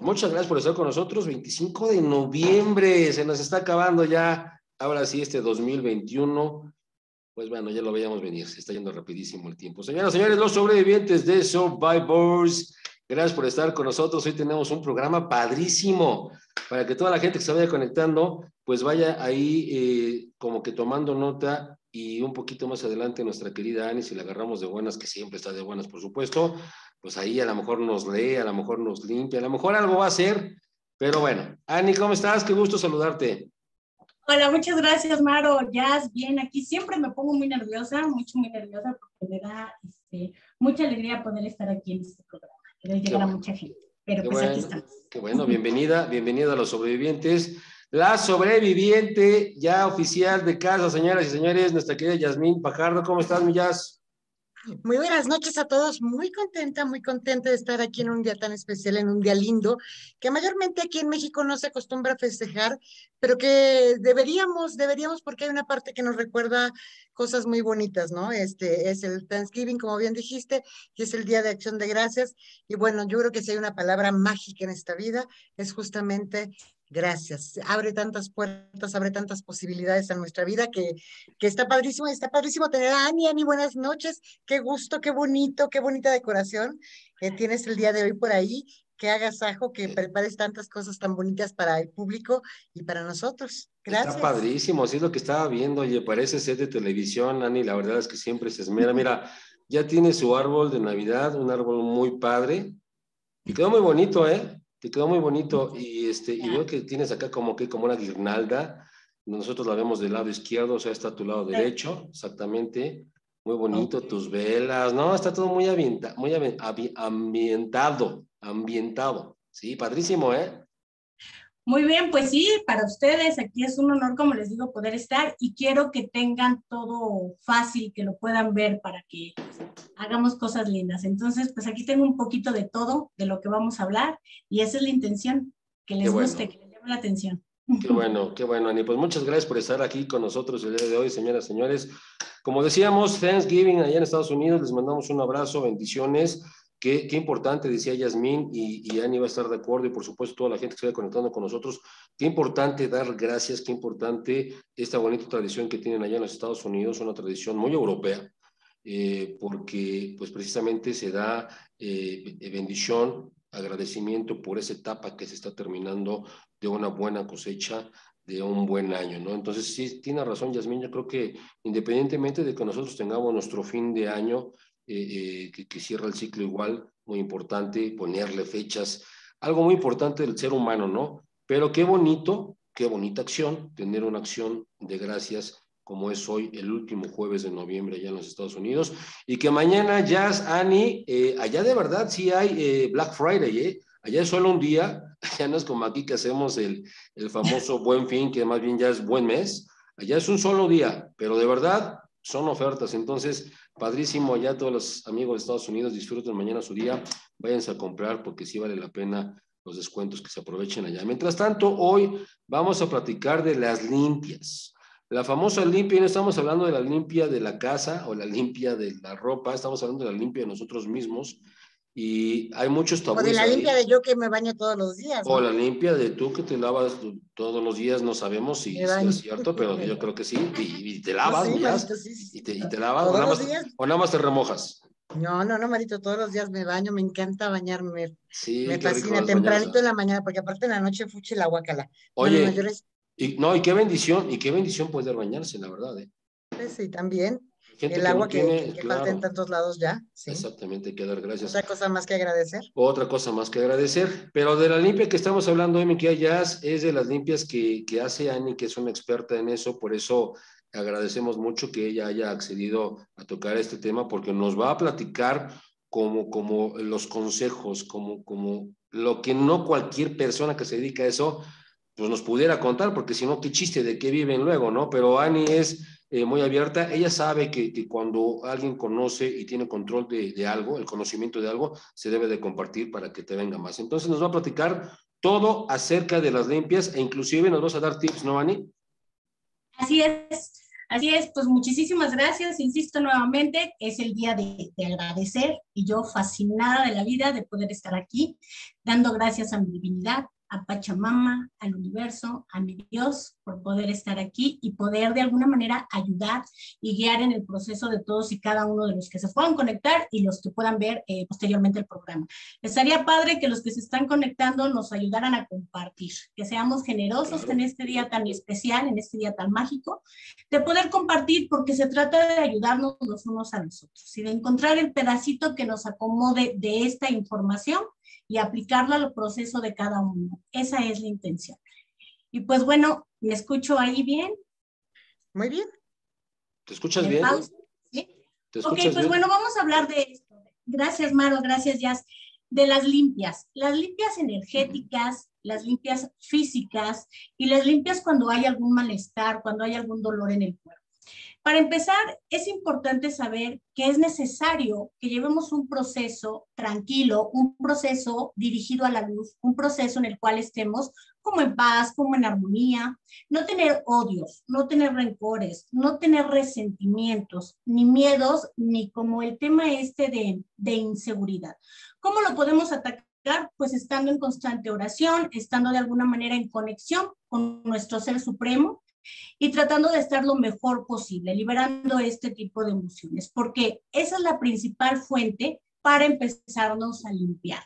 Muchas gracias por estar con nosotros. 25 de noviembre, se nos está acabando ya, ahora sí, este 2021. Pues bueno, ya lo veíamos venir, se está yendo rapidísimo el tiempo. Señoras y señores, los sobrevivientes de Survivors, gracias por estar con nosotros. Hoy tenemos un programa padrísimo para que toda la gente que se vaya conectando, pues vaya ahí como que tomando nota. Y un poquito más adelante nuestra querida Ani, si la agarramos de buenas, que siempre está de buenas, por supuesto, pues ahí a lo mejor nos lee, a lo mejor nos limpia, a lo mejor algo va a hacer, pero bueno. Ani, ¿cómo estás? Qué gusto saludarte. Hola, muchas gracias, Maro. Jazz, bien, aquí siempre me pongo muy nerviosa, muy nerviosa, porque me da mucha alegría poder estar aquí en este programa, querer llegar a mucha gente, pero pues aquí estamos. Qué bueno, bienvenida, bienvenida a los sobrevivientes. La sobreviviente ya oficial de casa, señoras y señores, nuestra querida Yasmín Fajardo. ¿Cómo estás, mi Jazz? Muy buenas noches a todos. Muy contenta de estar aquí en un día tan especial, en un día lindo, que mayormente aquí en México no se acostumbra a festejar, pero que deberíamos, porque hay una parte que nos recuerda cosas muy bonitas, ¿no? Es el Thanksgiving, como bien dijiste, y es el Día de Acción de Gracias. Y bueno, yo creo que si hay una palabra mágica en esta vida, es justamente... gracias. Abre tantas puertas, abre tantas posibilidades a nuestra vida que está padrísimo tener a Ani. Ani, buenas noches. Qué gusto, qué bonito, qué bonita decoración que tienes el día de hoy por ahí. Qué agasajo, que prepares tantas cosas tan bonitas para el público y para nosotros. Gracias. Está padrísimo, así es lo que estaba viendo. Oye, parece ser de televisión, Ani. La verdad es que siempre se esmera. Mira, ya tiene su árbol de Navidad, un árbol muy padre. Y quedó muy bonito, ¿eh? Te quedó muy bonito y, y veo que tienes acá como una guirnalda. Nosotros la vemos del lado izquierdo, o sea, está a tu lado derecho, exactamente. Muy bonito, tus velas, ¿no? Está todo muy, ambientado. Sí, padrísimo, ¿eh? Muy bien, pues sí, para ustedes aquí es un honor, como les digo, poder estar y quiero que tengan todo fácil, que lo puedan ver para que hagamos cosas lindas. Entonces, pues aquí tengo un poquito de todo, de lo que vamos a hablar y esa es la intención, que les guste, que les llame la atención. Qué bueno, Ani. Pues muchas gracias por estar aquí con nosotros el día de hoy, señoras y señores. Como decíamos, Thanksgiving allá en Estados Unidos, les mandamos un abrazo, bendiciones. Qué importante, decía Yasmín, y Ani va a estar de acuerdo, y por supuesto toda la gente que se va conectando con nosotros, qué importante dar gracias, qué importante esta bonita tradición que tienen allá en los Estados Unidos, una tradición muy europea, porque pues precisamente se da bendición, agradecimiento por esa etapa que se está terminando de una buena cosecha, de un buen año, ¿no? Entonces sí, tiene razón Yasmín, yo creo que independientemente de que nosotros tengamos nuestro fin de año, que cierra el ciclo igual, muy importante ponerle fechas, algo muy importante del ser humano, ¿no? Pero qué bonito, qué bonita acción, tener una acción de gracias como es hoy, el último jueves de noviembre allá en los Estados Unidos, y que mañana, Jazz, Ani, allá de verdad sí hay Black Friday, allá es solo un día, allá no es como aquí que hacemos el famoso Buen Fin, que más bien ya es Buen Mes, allá es un solo día, pero de verdad son ofertas, entonces padrísimo, ya todos los amigos de Estados Unidos disfruten mañana su día, váyanse a comprar porque sí vale la pena los descuentos que se aprovechen allá. Mientras tanto, hoy vamos a platicar de las limpias, la famosa limpia, y no estamos hablando de la limpia de la casa o la limpia de la ropa, estamos hablando de la limpia de nosotros mismos y hay muchos tabúes. O de la limpia de yo que me baño todos los días. O la limpia de tú que te lavas todos los días, no sabemos si es cierto, pero yo creo que sí, y te lavas, te lavas, o nada más te remojas. No, Marito, todos los días me baño, me encanta bañarme, sí, me fascina, tempranito en la mañana, porque aparte en la noche fuche la guacala. Oye, y qué bendición poder bañarse, la verdad, Pues sí, también. Gente el agua que falta en tantos lados ya. ¿Sí? Exactamente, hay que dar gracias. Otra cosa más que agradecer. Pero de la limpia que estamos hablando hoy, mi querida Jazz, es de las limpias que hace Ani, que es una experta en eso. Por eso agradecemos mucho que ella haya accedido a tocar este tema, porque nos va a platicar como los consejos, como lo que no cualquier persona que se dedica a eso, pues nos pudiera contar, porque si no, qué chiste, de qué viven luego, ¿no? Pero Ani es... muy abierta, ella sabe que cuando alguien conoce y tiene control de algo, el conocimiento de algo, se debe de compartir para que te venga más. Entonces nos va a platicar todo acerca de las limpias e inclusive nos vas a dar tips, ¿no, Ani? Así es. Así es, pues muchísimas gracias, insisto nuevamente, es el día de agradecer y yo fascinada de la vida de poder estar aquí, dando gracias a mi divinidad, a Pachamama, al universo, a mi Dios, por poder estar aquí y poder de alguna manera ayudar y guiar en el proceso de todos y cada uno de los que se puedan conectar y los que puedan ver posteriormente el programa. Estaría padre que los que se están conectando nos ayudaran a compartir, que seamos generosos en este día tan especial, en este día tan mágico, de poder compartir porque se trata de ayudarnos los unos a los otros y de encontrar el pedacito que nos acomode de esta información y aplicarla al proceso de cada uno. Esa es la intención. Y pues bueno, ¿me escucho ahí bien? Muy bien. ¿Te escuchas bien? ¿Sí? ¿Te escuchas bien? Ok, pues bueno, vamos a hablar de esto. Gracias, Maro, gracias, Jazz. De las limpias. Las limpias energéticas, las limpias físicas y las limpias cuando hay algún malestar, cuando hay algún dolor en el cuerpo. Para empezar, es importante saber que es necesario que llevemos un proceso tranquilo, un proceso dirigido a la luz, un proceso en el cual estemos como en paz, como en armonía, no tener odios, no tener rencores, no tener resentimientos, ni miedos, ni como el tema este de inseguridad. ¿Cómo lo podemos atacar? Pues estando en constante oración, estando de alguna manera en conexión con nuestro ser supremo, y tratando de estar lo mejor posible, liberando este tipo de emociones, porque esa es la principal fuente para empezarnos a limpiar.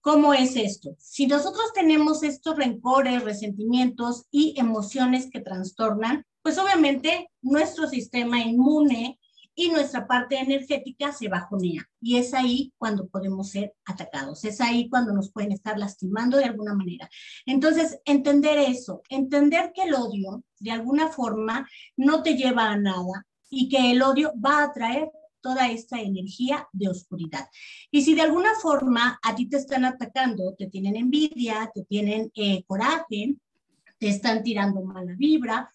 ¿Cómo es esto? Si nosotros tenemos estos rencores, resentimientos y emociones que trastornan, pues obviamente nuestro sistema inmune y nuestra parte energética se bajonea, y es ahí cuando podemos ser atacados, es ahí cuando nos pueden estar lastimando de alguna manera. Entonces, entender eso, entender que el odio, de alguna forma, no te lleva a nada, y que el odio va a atraer toda esta energía de oscuridad. Y si de alguna forma a ti te están atacando, te tienen envidia, te tienen coraje, te están tirando mala vibra,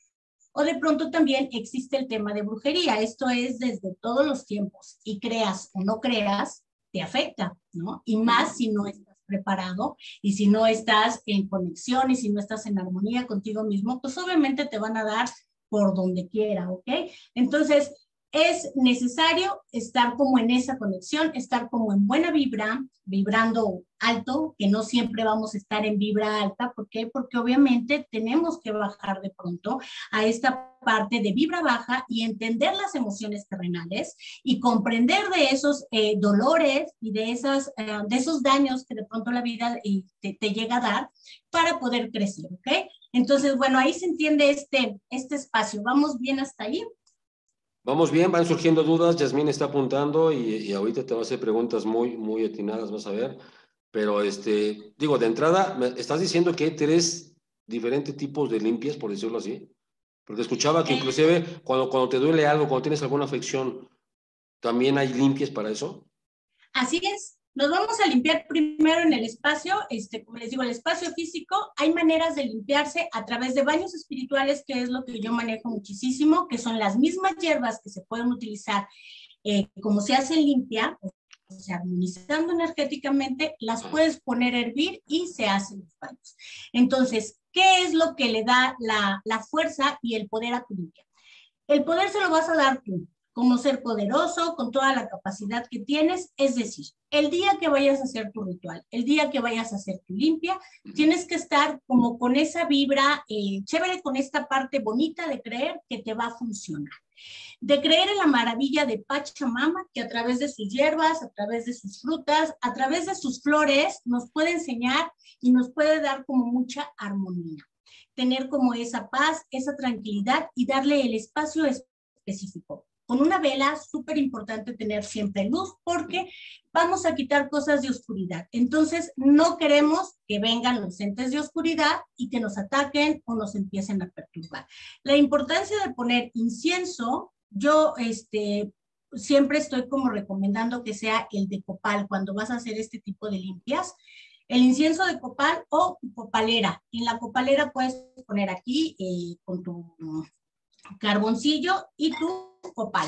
o de pronto también existe el tema de brujería, esto es desde todos los tiempos, y creas o no creas, te afecta, ¿no? Y más si no estás preparado, y si no estás en conexión, y si no estás en armonía contigo mismo, pues obviamente te van a dar por donde quiera, ¿ok? Entonces, es necesario estar como en esa conexión, estar como en buena vibra, vibrando alto, que no siempre vamos a estar en vibra alta. ¿Por qué? Porque obviamente tenemos que bajar de pronto a esta parte de vibra baja y entender las emociones terrenales y comprender de esos dolores y de esos daños que de pronto la vida te llega a dar para poder crecer, ¿ok? Entonces, bueno, ahí se entiende este espacio. ¿Vamos bien hasta ahí? Vamos bien, van surgiendo dudas, Yasmín está apuntando y ahorita te va a hacer preguntas muy, muy atinadas, vas a ver. Pero, digo, de entrada, estás diciendo que hay tres diferentes tipos de limpias, por decirlo así. Pero te escuchaba que inclusive cuando te duele algo, cuando tienes alguna afección, ¿también hay limpias para eso? Así es. Nos vamos a limpiar primero en el espacio, como les digo, el espacio físico. Hay maneras de limpiarse a través de baños espirituales, que es lo que yo manejo muchísimo, que son las mismas hierbas que se pueden utilizar como se hace limpia, o sea, armonizando energéticamente, las puedes poner a hervir y se hacen los baños. Entonces, ¿qué es lo que le da la fuerza y el poder a tu limpia? El poder se lo vas a dar tú, como ser poderoso, con toda la capacidad que tienes. Es decir, el día que vayas a hacer tu ritual, el día que vayas a hacer tu limpia, tienes que estar como con esa vibra chévere, con esta parte bonita de creer que te va a funcionar, de creer en la maravilla de Pachamama, que a través de sus hierbas, a través de sus frutas, a través de sus flores, nos puede enseñar y nos puede dar como mucha armonía, tener como esa paz, esa tranquilidad y darle el espacio específico. Con una vela, súper importante tener siempre luz porque vamos a quitar cosas de oscuridad. Entonces, no queremos que vengan los entes de oscuridad y que nos ataquen o nos empiecen a perturbar. La importancia de poner incienso, yo siempre estoy como recomendando que sea el de copal cuando vas a hacer este tipo de limpias. El incienso de copal o copalera. En la copalera puedes poner aquí con tu carboncillo y tu copal.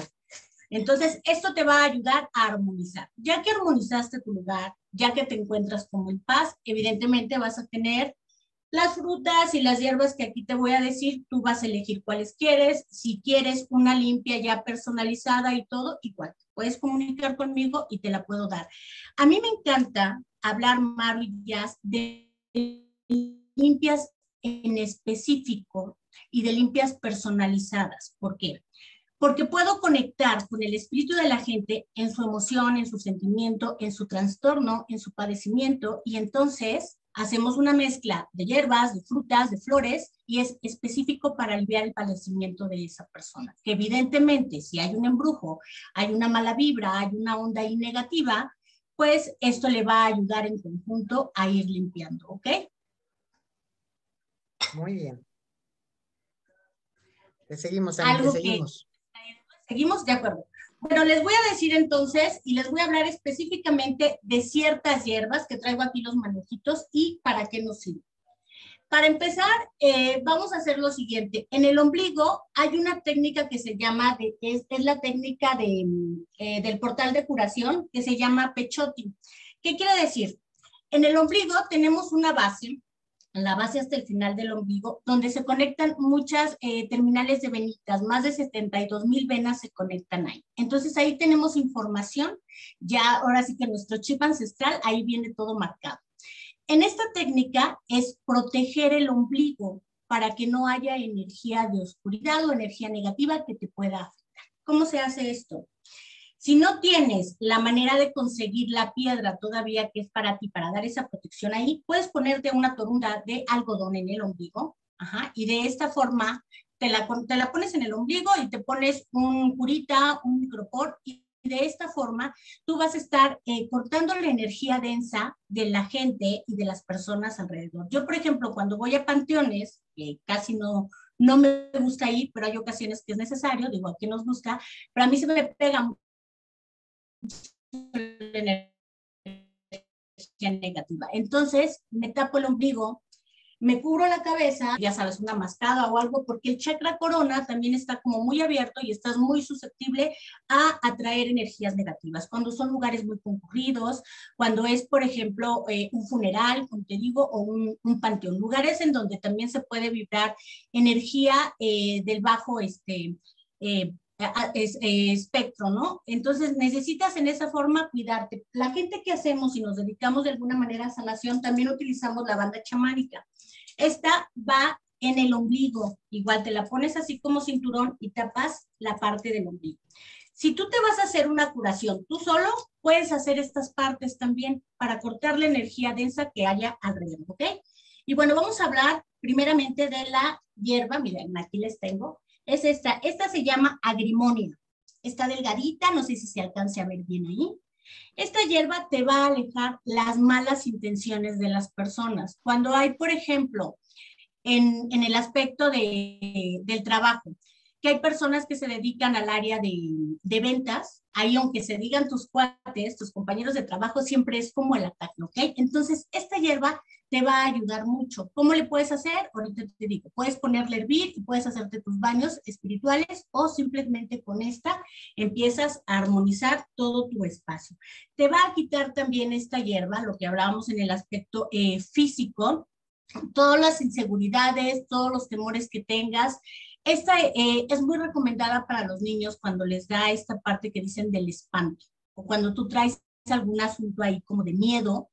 Entonces, esto te va a ayudar a armonizar. Ya que armonizaste tu lugar, ya que te encuentras como en paz, evidentemente vas a tener Las frutas y las hierbas que aquí te voy a decir, tú vas a elegir cuáles quieres, si quieres una limpia ya personalizada y todo, igual, puedes comunicar conmigo y te la puedo dar. A mí me encanta hablar, Maro y Jazz, de limpias en específico y de limpias personalizadas. ¿Por qué? Porque puedo conectar con el espíritu de la gente en su emoción, en su sentimiento, en su trastorno, en su padecimiento, y entonces hacemos una mezcla de hierbas, de frutas, de flores, y es específico para aliviar el padecimiento de esa persona. Que evidentemente, si hay un embrujo, hay una mala vibra, hay una onda ahí negativa, pues esto le va a ayudar en conjunto a ir limpiando, ¿ok? Muy bien. Te seguimos, Ana, te seguimos. Seguimos, de acuerdo. Bueno, les voy a decir entonces, y les voy a hablar específicamente de ciertas hierbas que traigo aquí los manejitos y para qué nos sirven. Para empezar, vamos a hacer lo siguiente. En el ombligo hay una técnica que se llama, es la técnica del portal de curación, que se llama pechotti. ¿Qué quiere decir? En el ombligo tenemos una base, la base hasta el final del ombligo, donde se conectan muchas terminales de venitas, más de 72,000 venas se conectan ahí. Entonces ahí tenemos información, ya ahora sí que nuestro chip ancestral, ahí viene todo marcado. En esta técnica es proteger el ombligo para que no haya energía de oscuridad o energía negativa que te pueda afectar. ¿Cómo se hace esto? Si no tienes la manera de conseguir la piedra todavía que es para ti, para dar esa protección ahí, puedes ponerte una torunda de algodón en el ombligo, ajá, y de esta forma te la pones en el ombligo y te pones un curita, un micropor, y de esta forma tú vas a estar cortando la energía densa de la gente y de las personas alrededor. Yo, por ejemplo, cuando voy a panteones, casi no me gusta ir, pero hay ocasiones que es necesario, digo, aquí nos gusta, pero a mí se me pega energía negativa. Entonces me tapo el ombligo, me cubro la cabeza, ya sabes, una mascada o algo, porque el chakra corona también está como muy abierto y estás muy susceptible a atraer energías negativas. Cuando son lugares muy concurridos, cuando es, por ejemplo, un funeral, como te digo, o un panteón, lugares en donde también se puede vibrar energía del bajo espectro, ¿no? Entonces necesitas en esa forma cuidarte. La gente que hacemos y nos dedicamos de alguna manera a sanación, también utilizamos la banda chamánica. Esta va en el ombligo, igual te la pones así como cinturón y tapas la parte del ombligo. Si tú te vas a hacer una curación tú solo, puedes hacer estas partes también para cortar la energía densa que haya alrededor, ¿ok? Y bueno, vamos a hablar primeramente de la hierba. Miren, aquí les tengo. Es esta. Esta se llama agrimonia. Está delgadita, no sé si se alcance a ver bien ahí. Esta hierba te va a alejar las malas intenciones de las personas. Cuando hay, por ejemplo, en el aspecto del trabajo, que hay personas que se dedican al área de ventas, ahí aunque se digan tus cuates, tus compañeros de trabajo, siempre es como el ataque, ¿ok? Entonces, esta hierba te va a ayudar mucho. ¿Cómo le puedes hacer? Ahorita te digo, puedes ponerle a hervir y puedes hacerte tus baños espirituales o simplemente con esta empiezas a armonizar todo tu espacio. Te va a quitar también esta hierba, lo que hablábamos en el aspecto físico, todas las inseguridades, todos los temores que tengas. Esta es muy recomendada para los niños cuando les da esta parte que dicen del espanto o cuando tú traes algún asunto ahí como de miedo.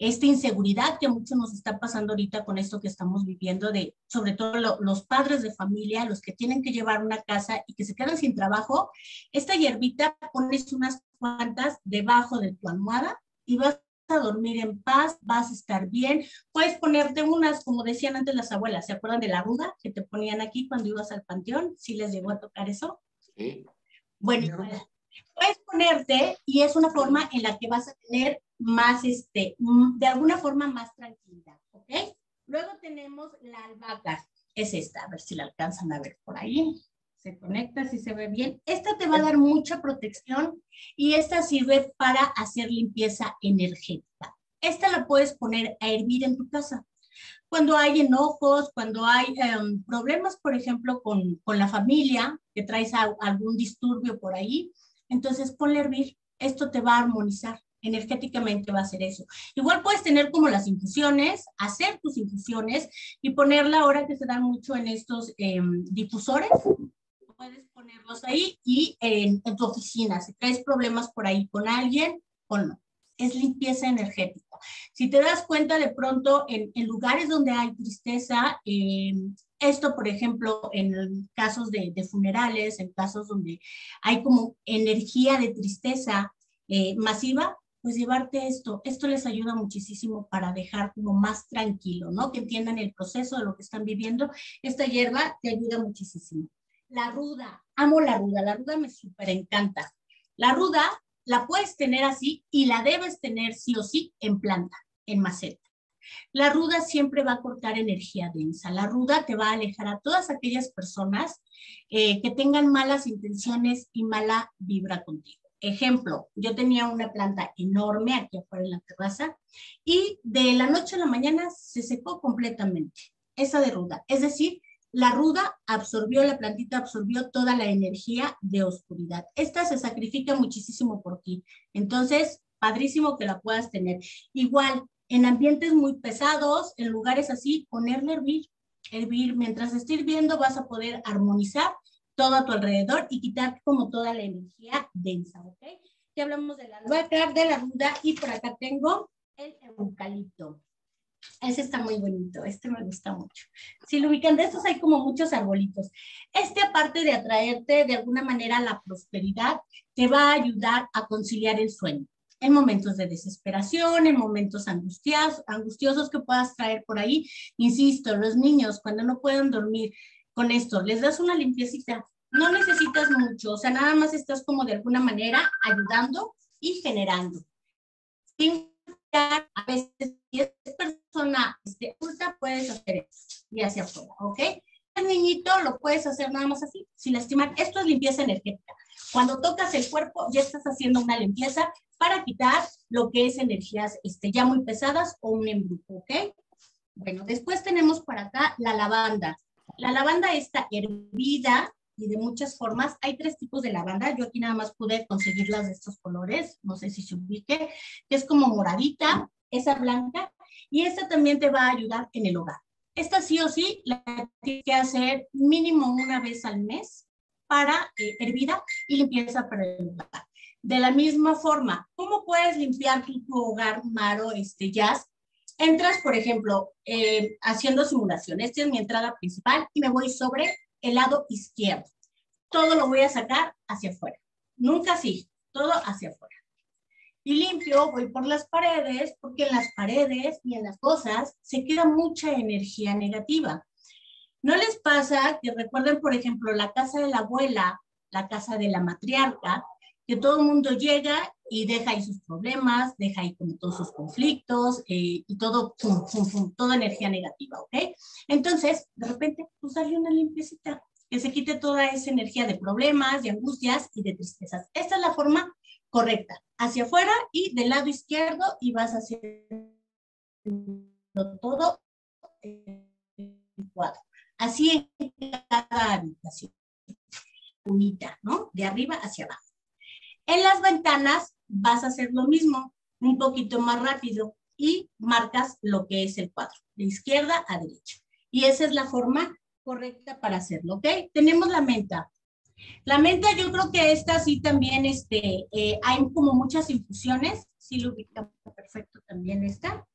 Esta inseguridad que mucho nos está pasando ahorita con esto que estamos viviendo, de sobre todo los padres de familia, los que tienen que llevar una casa y que se quedan sin trabajo, esta hierbita pones unas cuantas debajo de tu almohada y vas a dormir en paz, vas a estar bien. Puedes ponerte unas, como decían antes las abuelas, ¿se acuerdan de la ruda que te ponían aquí cuando ibas al panteón? ¿Sí les llegó a tocar eso? Sí. Bueno, no. Puedes ponerte y es una forma en la que vas a tener más, de alguna forma más tranquila, ¿ok? Luego tenemos la albahaca, es esta, a ver si la alcanzan a ver por ahí, se conecta, si se ve bien. Esta te va a dar mucha protección y esta sirve para hacer limpieza energética. Esta la puedes poner a hervir en tu casa. Cuando hay enojos, cuando hay problemas, por ejemplo, con la familia, que traes algún disturbio por ahí, entonces ponle a hervir, esto te va a armonizar. energéticamente va a ser eso. Igual puedes tener como las infusiones, hacer tus infusiones y ponerla ahora que se dan mucho en estos difusores. Puedes ponerlos ahí y en tu oficina. Si traes problemas por ahí con alguien, ponlo. Es limpieza energética. Si te das cuenta de pronto en lugares donde hay tristeza, esto por ejemplo en casos de funerales, en casos donde hay como energía de tristeza masiva, pues llevarte esto. Esto les ayuda muchísimo para dejar como más tranquilo, ¿no? Que entiendan el proceso de lo que están viviendo. Esta hierba te ayuda muchísimo. La ruda, amo la ruda me súper encanta. La ruda la puedes tener así y la debes tener sí o sí en planta, en maceta. La ruda siempre va a cortar energía densa. La ruda te va a alejar a todas aquellas personas que tengan malas intenciones y mala vibra contigo. Ejemplo, yo tenía una planta enorme aquí afuera en la terraza y de la noche a la mañana se secó completamente, esa de ruda. Es decir, la ruda absorbió, la plantita absorbió toda la energía de oscuridad. Esta se sacrifica muchísimo por ti. Entonces, padrísimo que la puedas tener. Igual, en ambientes muy pesados, en lugares así, ponerle a hervir. Hervir, mientras esté hirviendo vas a poder armonizar todo a tu alrededor y quitar como toda la energía densa, ¿ok? Ya hablamos de la albahaca, de la ruda y por acá tengo el eucalipto. Ese está muy bonito, este me gusta mucho. Si lo ubican, de estos hay como muchos arbolitos. Este, aparte de atraerte de alguna manera a la prosperidad, te va a ayudar a conciliar el sueño. En momentos de desesperación, en momentos angustiosos que puedas traer por ahí. Insisto, los niños cuando no pueden dormir con esto, les das una limpiecita. No necesitas mucho, o sea, nada más estás como de alguna manera ayudando y generando. Sin cuidar, a veces, si es persona adulta, puedes hacer eso y hacia afuera, ¿ok? El niñito lo puedes hacer nada más así, sin lastimar. Esto es limpieza energética. Cuando tocas el cuerpo, ya estás haciendo una limpieza para quitar lo que es energías ya muy pesadas o un embrujo, ¿ok? Bueno, después tenemos por acá la lavanda. La lavanda está hervida y de muchas formas. Hay tres tipos de lavanda. Yo aquí nada más pude conseguirlas de estos colores. No sé si se ubique. Es como moradita, esa blanca. Y esta también te va a ayudar en el hogar. Esta sí o sí la tienes que hacer mínimo una vez al mes para hervida y limpieza para el hogar. De la misma forma, ¿cómo puedes limpiar tu hogar, Maro, Jazz? Entras, por ejemplo, haciendo simulación. Esta es mi entrada principal y me voy sobre el lado izquierdo. Todo lo voy a sacar hacia afuera. Nunca así, todo hacia afuera. Y limpio, voy por las paredes, porque en las paredes y en las cosas se queda mucha energía negativa. ¿No les pasa que recuerden, por ejemplo, la casa de la abuela, la casa de la matriarca, que todo el mundo llega y deja ahí sus problemas, deja ahí como todos sus conflictos y todo, pum, pum, pum, toda energía negativa, ¿ok? Entonces, de repente, pues darle una limpiecita, que se quite toda esa energía de problemas, de angustias y de tristezas. Esta es la forma correcta, hacia afuera y del lado izquierdo y vas haciendo todo el cuadro. Así en cada habitación, unita, ¿no? De arriba hacia abajo. En las ventanas vas a hacer lo mismo, un poquito más rápido y marcas lo que es el cuadro, de izquierda a derecha. Y esa es la forma correcta para hacerlo, ¿ok? Tenemos la menta. La menta yo creo que esta sí también hay como muchas infusiones, sí lo ubicamos perfecto también esta.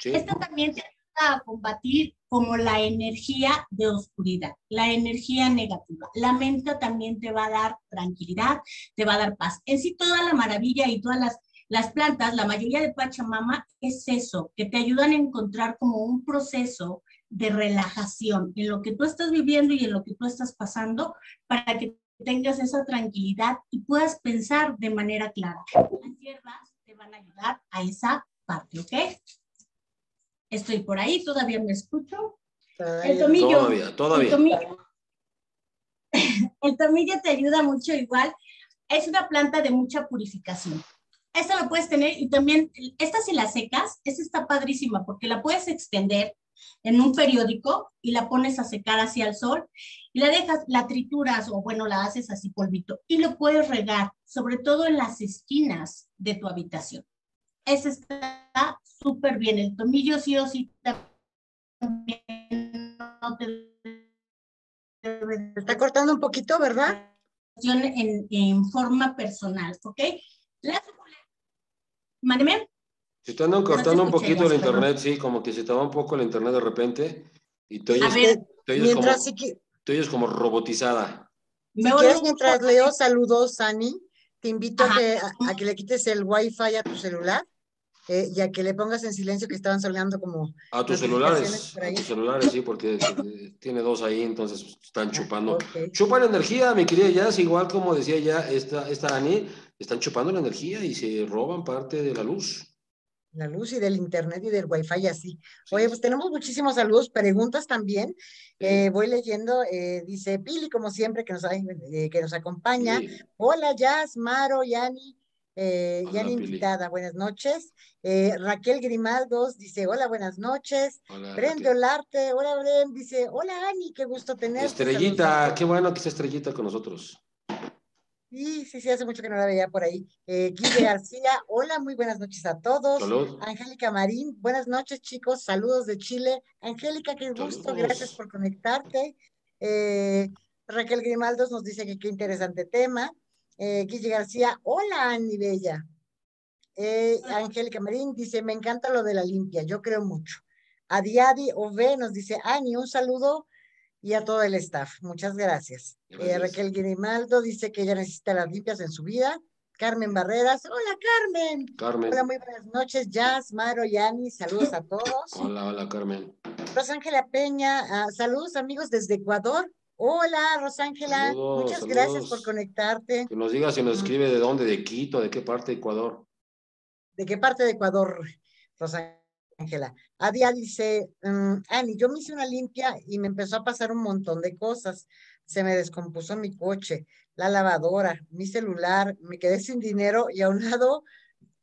Sí. Esta también te ayuda a combatir como la energía de oscuridad, la energía negativa. La menta también te va a dar tranquilidad, te va a dar paz. En sí toda la maravilla y todas las plantas, la mayoría de Pachamama es eso, que te ayudan a encontrar como un proceso de relajación en lo que tú estás viviendo y en lo que tú estás pasando para que tengas esa tranquilidad y puedas pensar de manera clara. Las hierbas te van a ayudar a esa parte, ¿ok? Estoy por ahí, todavía me escucho. El tomillo. Todavía. El tomillo te ayuda mucho igual. Es una planta de mucha purificación. Esta la puedes tener y también, esta si la secas, esta está padrísima porque la puedes extender en un periódico y la pones a secar hacia el sol y la dejas, la trituras o bueno, la haces así polvito y lo puedes regar, sobre todo en las esquinas de tu habitación. Ese está súper bien. El tomillo sí o sí también no te... Está cortando un poquito, ¿verdad? En forma personal, ¿ok? La... ¿Mándeme? Se te andan cortando un poquito el internet, sí, como que se te va un poco el internet de repente y te oyes, te oyes como robotizada. Si quieres, mientras leo saludos, Sani, te invito a que le quites el wifi a tu celular y a que le pongas en silencio que estaban sonando como... A tus celulares, sí, porque tiene dos ahí, entonces están chupando. Okay. Chupan energía, mi querida Jazz, igual como decía ya esta Ani, están chupando la energía y se roban parte de la luz. La luz y del internet y del wifi, así. Oye, pues tenemos muchísimos saludos, preguntas también. Voy leyendo, dice Pili, como siempre, que nos acompaña. Sí. Hola, Jazz, Maro, Yani, Yani invitada, buenas noches. Raquel Grimaldos dice, hola, buenas noches. Hola, Bren Olarte, hola, Bren, dice, hola, Ani, qué gusto tenerte. Estrellita, saludos. Qué bueno que está Estrellita con nosotros. Sí, hace mucho que no la veía por ahí. Guille García, hola, muy buenas noches a todos. Salud. Angélica Marín, buenas noches, chicos, saludos de Chile. Angélica, qué gusto, gracias por conectarte. Raquel Grimaldos nos dice que qué interesante tema. Guille García, hola, Ani Bella. Angélica Marín dice, me encanta lo de la limpia, yo creo mucho. Adiadi Ove nos dice, Ani, un saludo. Y a todo el staff, muchas gracias. Raquel Grimaldo dice que ella necesita las limpias en su vida. Carmen Barreras, hola Carmen. Carmen. Hola, muy buenas noches, Jazz, Maro, Yani, saludos a todos. Hola, hola Carmen. Rosángela Peña, saludos amigos desde Ecuador. Hola Rosángela, muchas gracias por conectarte. Que nos diga si nos escribe de dónde, de Quito, de qué parte de Ecuador. ¿De qué parte de Ecuador, Rosángela? Ángela, Adia dice, Ani, yo me hice una limpia y me empezó a pasar un montón de cosas, se me descompuso mi coche, la lavadora, mi celular, me quedé sin dinero y aunado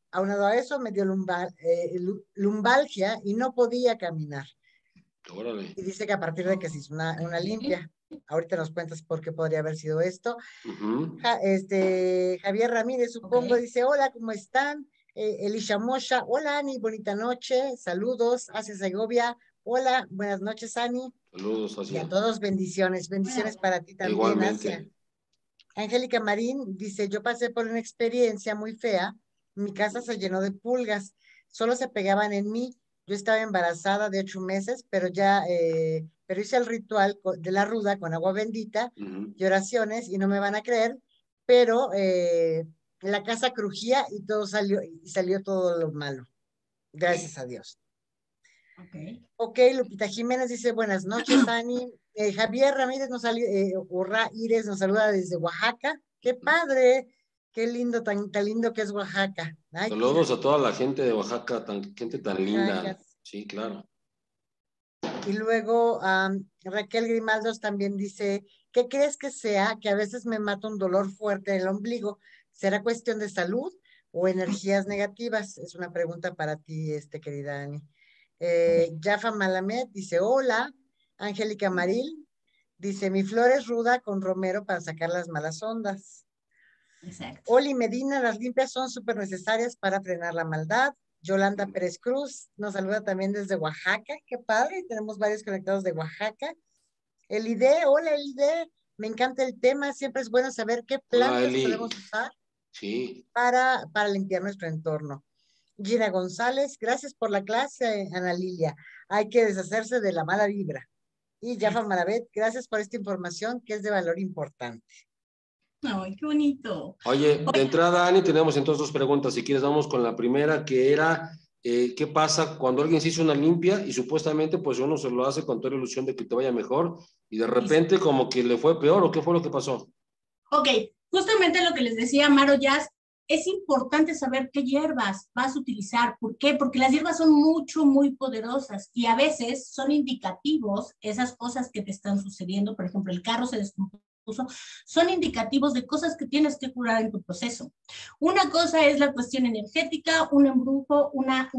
a eso me dio lumbalgia y no podía caminar. Órale. Y dice que a partir de que se hizo una limpia, ahorita nos cuentas por qué podría haber sido esto. Javier Ramírez, supongo, dice, hola, ¿cómo están? Elisha Mosha, hola Ani, bonita noche, saludos, hacia Segovia, hola, buenas noches Ani. Saludos, Asia. Y a todos bendiciones para ti también. Igualmente. Angélica Marín dice, yo pasé por una experiencia muy fea, mi casa se llenó de pulgas, solo se pegaban en mí, yo estaba embarazada de 8 meses, pero hice el ritual de la ruda con agua bendita y oraciones, y no me van a creer, pero... la casa crujía y todo salió todo lo malo. Gracias a Dios. Ok, Lupita Jiménez dice, buenas noches, Ani. Javier Ramírez nos saluda, Ires nos saluda desde Oaxaca. ¡Qué padre! ¡Qué lindo, tan lindo que es Oaxaca! Ay, saludos a toda la gente de Oaxaca, gente tan linda. Sí, claro. Y luego Raquel Grimaldos también dice, ¿qué crees que sea? Que a veces me mata un dolor fuerte en el ombligo. ¿Será cuestión de salud o energías negativas? Es una pregunta para ti, querida Ani. Jaffa Malamed dice, hola. Angélica Maril dice, mi flor es ruda con romero para sacar las malas ondas. Exacto. Oli Medina, las limpias son súper necesarias para frenar la maldad. Yolanda Pérez Cruz nos saluda también desde Oaxaca. Qué padre, tenemos varios conectados de Oaxaca. Elide, hola Elide. Me encanta el tema, siempre es bueno saber qué plantas podemos usar para limpiar nuestro entorno. Gina González, gracias por la clase, Ana Lilia. Hay que deshacerse de la mala vibra. Y Jaffa Maravet, gracias por esta información que es de valor importante. Ay, qué bonito. Oye, de entrada, Ani, tenemos entonces 2 preguntas. Si quieres, vamos con la primera, que era, ¿qué pasa cuando alguien se hizo una limpia y supuestamente pues uno se lo hace con toda la ilusión de que te vaya mejor y de repente como que le fue peor o qué fue lo que pasó? Ok, justamente lo que les decía Maro Jazz, es importante saber qué hierbas vas a utilizar. ¿Por qué? Porque las hierbas son muy poderosas y a veces son indicativos esas cosas que te están sucediendo. Por ejemplo, el carro se descompuso uso, son indicativos de cosas que tienes que curar en tu proceso. Una cosa es la cuestión energética, un embrujo, una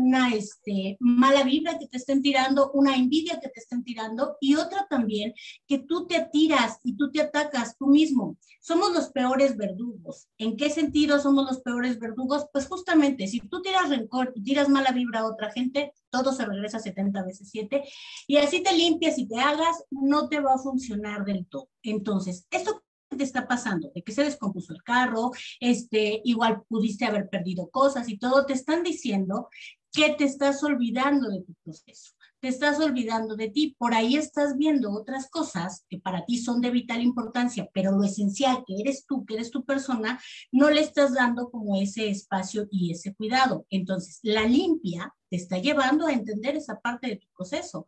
mala vibra que te estén tirando, una envidia que te estén tirando, y otra también que tú te tiras y tú te atacas tú mismo. Somos los peores verdugos. ¿En qué sentido somos los peores verdugos? Pues justamente, si tú tiras rencor y tiras mala vibra a otra gente, todo se regresa 70 veces 7, y así te limpias y te hagas, no te va a funcionar del todo. Entonces, esto que te está pasando, de que se descompuso el carro, igual pudiste haber perdido cosas y todo, te están diciendo que te estás olvidando de tu proceso, te estás olvidando de ti, por ahí estás viendo otras cosas que para ti son de vital importancia, pero lo esencial que eres tu persona, no le estás dando como ese espacio y ese cuidado. Entonces, la limpia te está llevando a entender esa parte de tu proceso.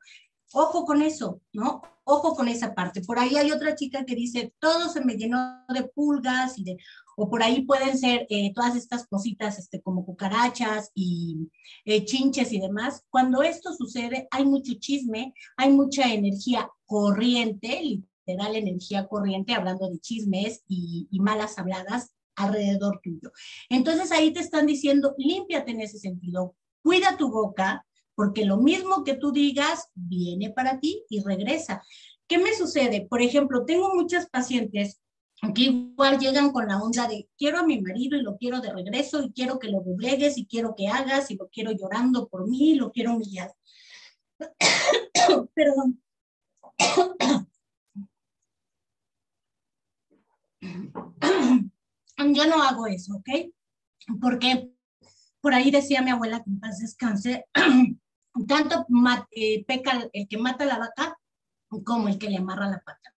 Ojo con eso, ¿no? Ojo con esa parte. Por ahí hay otra chica que dice, todo se me llenó de pulgas, o por ahí pueden ser todas estas cositas como cucarachas y chinches y demás. Cuando esto sucede, hay mucho chisme, hay mucha energía corriente, literal energía corriente, hablando de chismes y malas habladas alrededor tuyo. Entonces ahí te están diciendo, límpiate en ese sentido, cuida tu boca, porque lo mismo que tú digas viene para ti y regresa. ¿Qué me sucede? Por ejemplo, tengo muchas pacientes que igual llegan con la onda de quiero a mi marido y lo quiero de regreso y quiero que lo doblegues y quiero que hagas y lo quiero llorando por mí y lo quiero humillado. Perdón. Yo no hago eso, ¿ok? Porque por ahí decía mi abuela, que en paz descanse, tanto peca el que mata la vaca como el que le amarra la pata.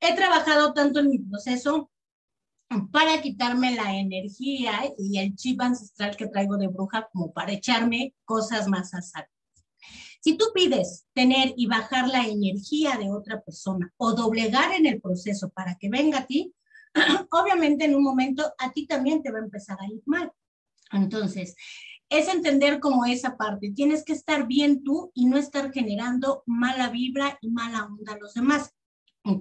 He trabajado tanto en mi proceso para quitarme la energía y el chip ancestral que traigo de bruja como para echarme cosas más a saco. Si tú pides tener y bajar la energía de otra persona o doblegar en el proceso para que venga a ti, obviamente en un momento a ti también te va a empezar a ir mal. Entonces, es entender como esa parte, tienes que estar bien tú y no estar generando mala vibra y mala onda a los demás.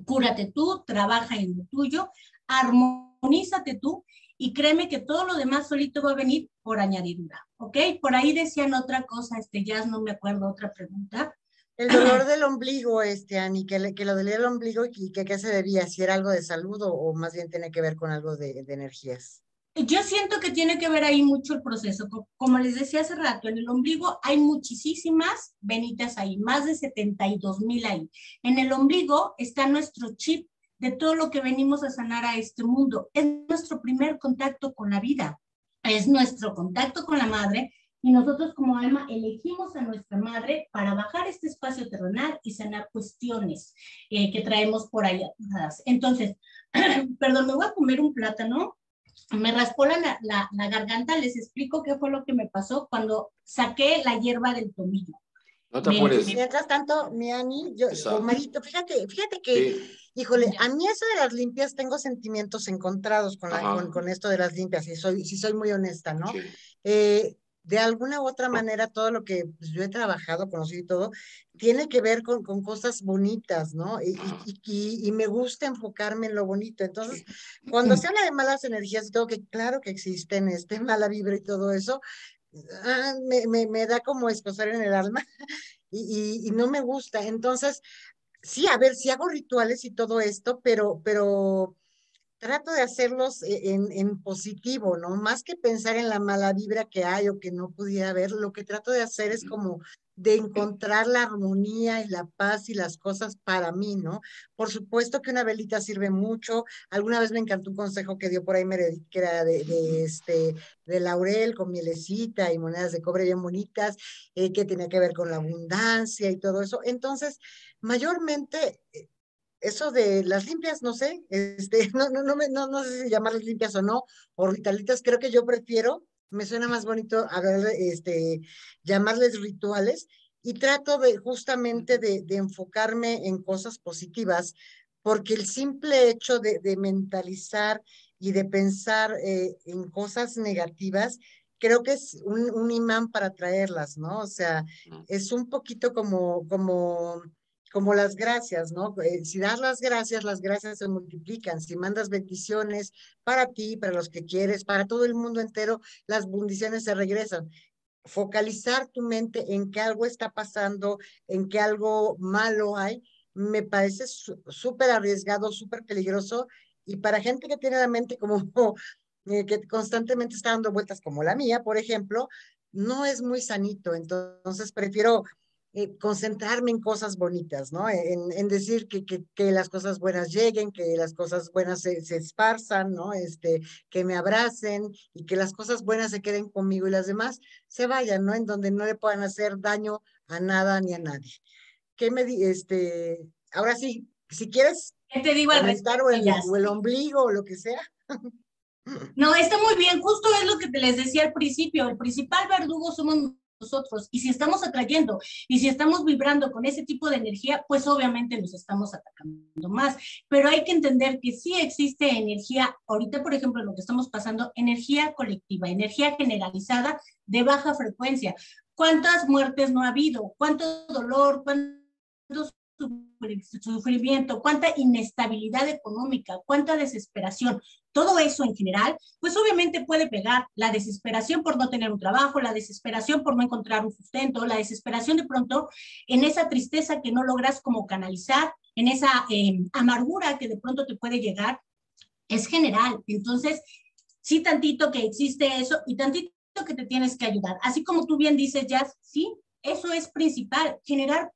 Cúrate tú, trabaja en lo tuyo, armonízate tú y créeme que todo lo demás solito va a venir por añadidura, ¿ok? Por ahí decían otra cosa, ya no me acuerdo, otra pregunta. El dolor del ombligo, Ani, que lo dolía el ombligo y que a qué se debía, si era algo de salud o más bien tiene que ver con algo de energías. Yo siento que tiene que ver ahí mucho el proceso. Como les decía hace rato, en el ombligo hay muchísimas venitas ahí, más de 72,000 ahí. En el ombligo está nuestro chip de todo lo que venimos a sanar a este mundo. Es nuestro primer contacto con la vida, es nuestro contacto con la madre, y nosotros como alma elegimos a nuestra madre para bajar este espacio terrenal y sanar cuestiones que traemos por ahí. Entonces, perdón, me voy a comer un plátano. Me raspó la garganta, les explico qué fue lo que me pasó cuando saqué la hierba del tomillo. No te apures. Mientras tanto, mi Ani, yo, Marito, fíjate que, sí. Híjole, a mí eso de las limpias, tengo sentimientos encontrados con esto de las limpias, y soy muy honesta, ¿no? Sí. De alguna u otra manera, todo lo que yo he trabajado, conocido y todo, tiene que ver con cosas bonitas, ¿no? Y me gusta enfocarme en lo bonito. Entonces, cuando se habla de malas energías y todo, que claro que existen, mala vibra y todo eso, me da como escozor en el alma y no me gusta. Entonces, sí, a ver, sí hago rituales y todo esto, pero trato de hacerlos en positivo, ¿no? Más que pensar en la mala vibra que hay o que no pudiera haber, lo que trato de hacer es como de encontrar la armonía y la paz y las cosas para mí, ¿no? Por supuesto que una velita sirve mucho. Alguna vez me encantó un consejo que dio por ahí Meredith, que era de laurel con mielecita y monedas de cobre bien bonitas, que tenía que ver con la abundancia y todo eso. Entonces, mayormente... eso de las limpias, no sé, no sé si llamarlas limpias o no, o ritualitas, creo que yo prefiero, me suena más bonito hablar, llamarles rituales, y trato de justamente de enfocarme en cosas positivas, porque el simple hecho de mentalizar y de pensar en cosas negativas, creo que es un imán para traerlas, ¿no? O sea, es un poquito como como las gracias, ¿no? Si das las gracias se multiplican. Si mandas bendiciones para ti, para los que quieres, para todo el mundo entero, las bendiciones se regresan. Focalizar tu mente en que algo está pasando, en que algo malo hay, me parece súper arriesgado, súper peligroso. Y para gente que tiene la mente como que constantemente está dando vueltas, como la mía, por ejemplo, no es muy sanito. Entonces prefiero concentrarme en cosas bonitas, ¿no? En decir que las cosas buenas lleguen, que las cosas buenas se esparzan, ¿no? Que me abracen y que las cosas buenas se queden conmigo y las demás se vayan, ¿no? En donde no le puedan hacer daño a nada ni a nadie. ¿Qué me ahora sí, si quieres, ¿qué te digo al respecto? O el ombligo o lo que sea. No, está muy bien, justo es lo que te les decía al principio, el principal verdugo somos nosotros, y si estamos atrayendo, y si estamos vibrando con ese tipo de energía, pues obviamente nos estamos atacando más, pero hay que entender que sí existe energía, ahorita por ejemplo lo que estamos pasando, energía colectiva, energía generalizada de baja frecuencia. ¿Cuántas muertes no ha habido? ¿Cuánto dolor? ¿Cuántos sufrimiento, cuánta inestabilidad económica, cuánta desesperación, todo eso en general, pues obviamente puede pegar la desesperación por no tener un trabajo, la desesperación por no encontrar un sustento, la desesperación de pronto en esa tristeza que no logras como canalizar, en esa amargura que de pronto te puede llegar, es general. Entonces, sí tantito que existe eso y tantito que te tienes que ayudar. Así como tú bien dices, Jazz, sí, eso es principal, generar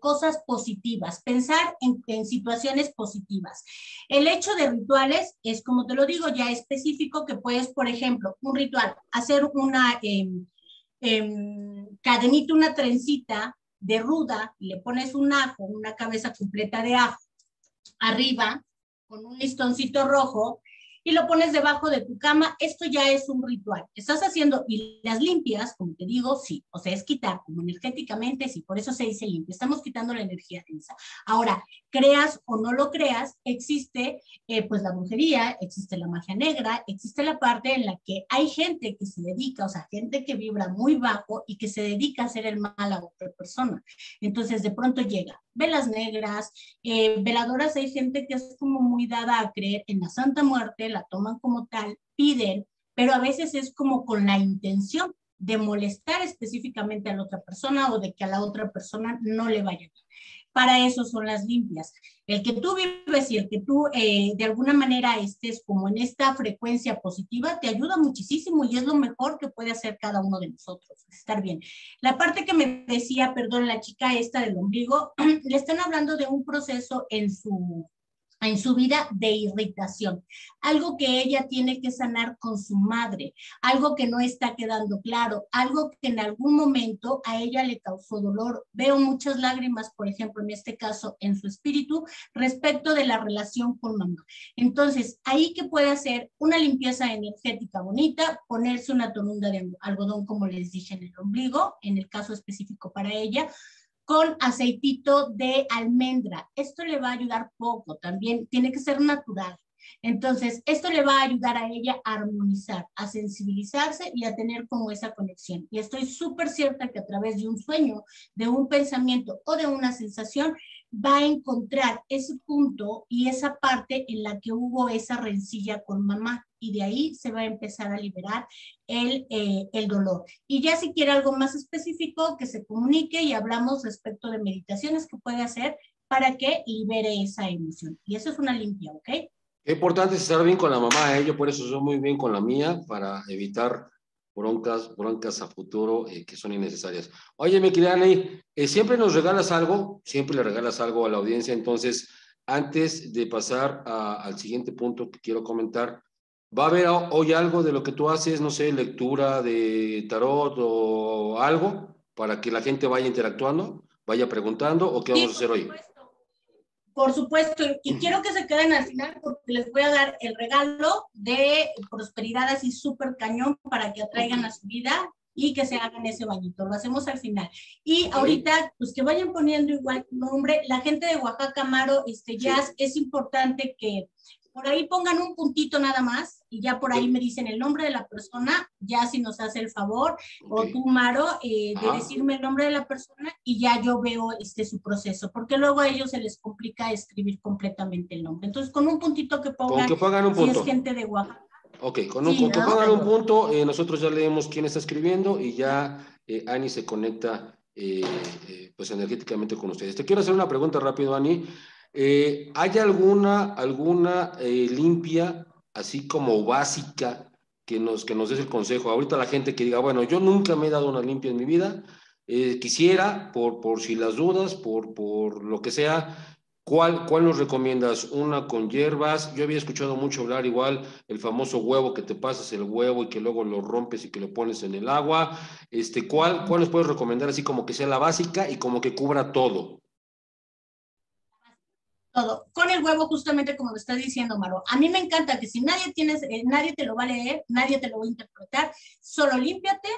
cosas positivas, pensar en situaciones positivas. El hecho de rituales es, como te lo digo, ya específico, que puedes, por ejemplo, un ritual, hacer una cadenita, una trencita de ruda, y le pones un ajo, una cabeza completa de ajo, arriba, con un listoncito rojo, y lo pones debajo de tu cama. Esto ya es un ritual. Estás haciendo, y las limpias, como te digo, sí, o sea, es quitar, como energéticamente, sí, por eso se dice limpia, estamos quitando la energía densa. Ahora, creas o no lo creas, existe pues la brujería, existe la magia negra, existe la parte en la que hay gente que se dedica, o sea, gente que vibra muy bajo y que se dedica a hacer el mal a otra persona. Entonces, de pronto llega velas negras, veladoras, hay gente que es como muy dada a creer en la Santa Muerte, la toman como tal, piden, pero a veces es como con la intención de molestar específicamente a la otra persona o de que a la otra persona no le vaya bien. Para eso son las limpias. El que tú vives y el que tú de alguna manera estés como en esta frecuencia positiva te ayuda muchísimo y es lo mejor que puede hacer cada uno de nosotros, estar bien. La parte que me decía, perdón, la chica esta del ombligo, le están hablando de un proceso en su vida de irritación, algo que ella tiene que sanar con su madre, algo que no está quedando claro, algo que en algún momento a ella le causó dolor. Veo muchas lágrimas, por ejemplo, en este caso, en su espíritu, respecto de la relación con mamá. Entonces, ahí que puede hacer una limpieza energética bonita, ponerse una torunda de algodón, como les dije, en el ombligo, en el caso específico para ella, con aceitito de almendra. Esto le va a ayudar poco, también tiene que ser natural. Entonces, esto le va a ayudar a ella a armonizar, a sensibilizarse y a tener como esa conexión. Y estoy súper cierta que a través de un sueño, de un pensamiento o de una sensación, va a encontrar ese punto y esa parte en la que hubo esa rencilla con mamá. Y de ahí se va a empezar a liberar el dolor. Y ya si quiere algo más específico, que se comunique y hablamos respecto de meditaciones que puede hacer para que libere esa emoción. Y eso es una limpia, ¿ok? Es importante estar bien con la mamá, ¿eh? Yo por eso soy muy bien con la mía, para evitar broncas a futuro que son innecesarias. Oye, mi querida Ney, siempre nos regalas algo, siempre le regalas algo a la audiencia. Entonces, antes de pasar al siguiente punto que quiero comentar, ¿va a haber hoy algo de lo que tú haces, no sé, lectura de tarot o algo, para que la gente vaya interactuando, vaya preguntando, o qué vamos a hacer hoy? Por supuesto, y quiero que se queden al final porque les voy a dar el regalo de prosperidad así súper cañón para que atraigan a su vida y que se hagan ese bañito. Lo hacemos al final. Y ahorita, pues que vayan poniendo igual nombre. La gente de Oaxaca, Maro, Jazz, es importante que Por ahí pongan un puntito nada más y ya por ahí me dicen el nombre de la persona, ya si nos hace el favor, okay. O tú, Maro, de decirme el nombre de la persona y ya yo veo su proceso, porque luego a ellos se les complica escribir completamente el nombre. Entonces, con un puntito que pongan, si es gente de Oaxaca. Ok, con que pongan un punto, nosotros ya leemos quién está escribiendo y ya Ani se conecta pues energéticamente con ustedes. Te quiero hacer una pregunta rápido, Ani. ¿Hay alguna limpia, así como básica, que nos des el consejo? Ahorita la gente que diga, bueno, yo nunca me he dado una limpia en mi vida, quisiera, por si las dudas, por lo que sea, ¿cuál nos recomiendas? ¿Una con hierbas? Yo había escuchado mucho hablar igual el famoso huevo, que te pasas el huevo y que luego lo rompes y que lo pones en el agua. ¿Cuál nos puedes recomendar así como que sea la básica y como que cubra todo? Con el huevo, justamente como lo está diciendo Maro. A mí me encanta que si nadie te lo va a leer, nadie te lo va a interpretar, solo límpiate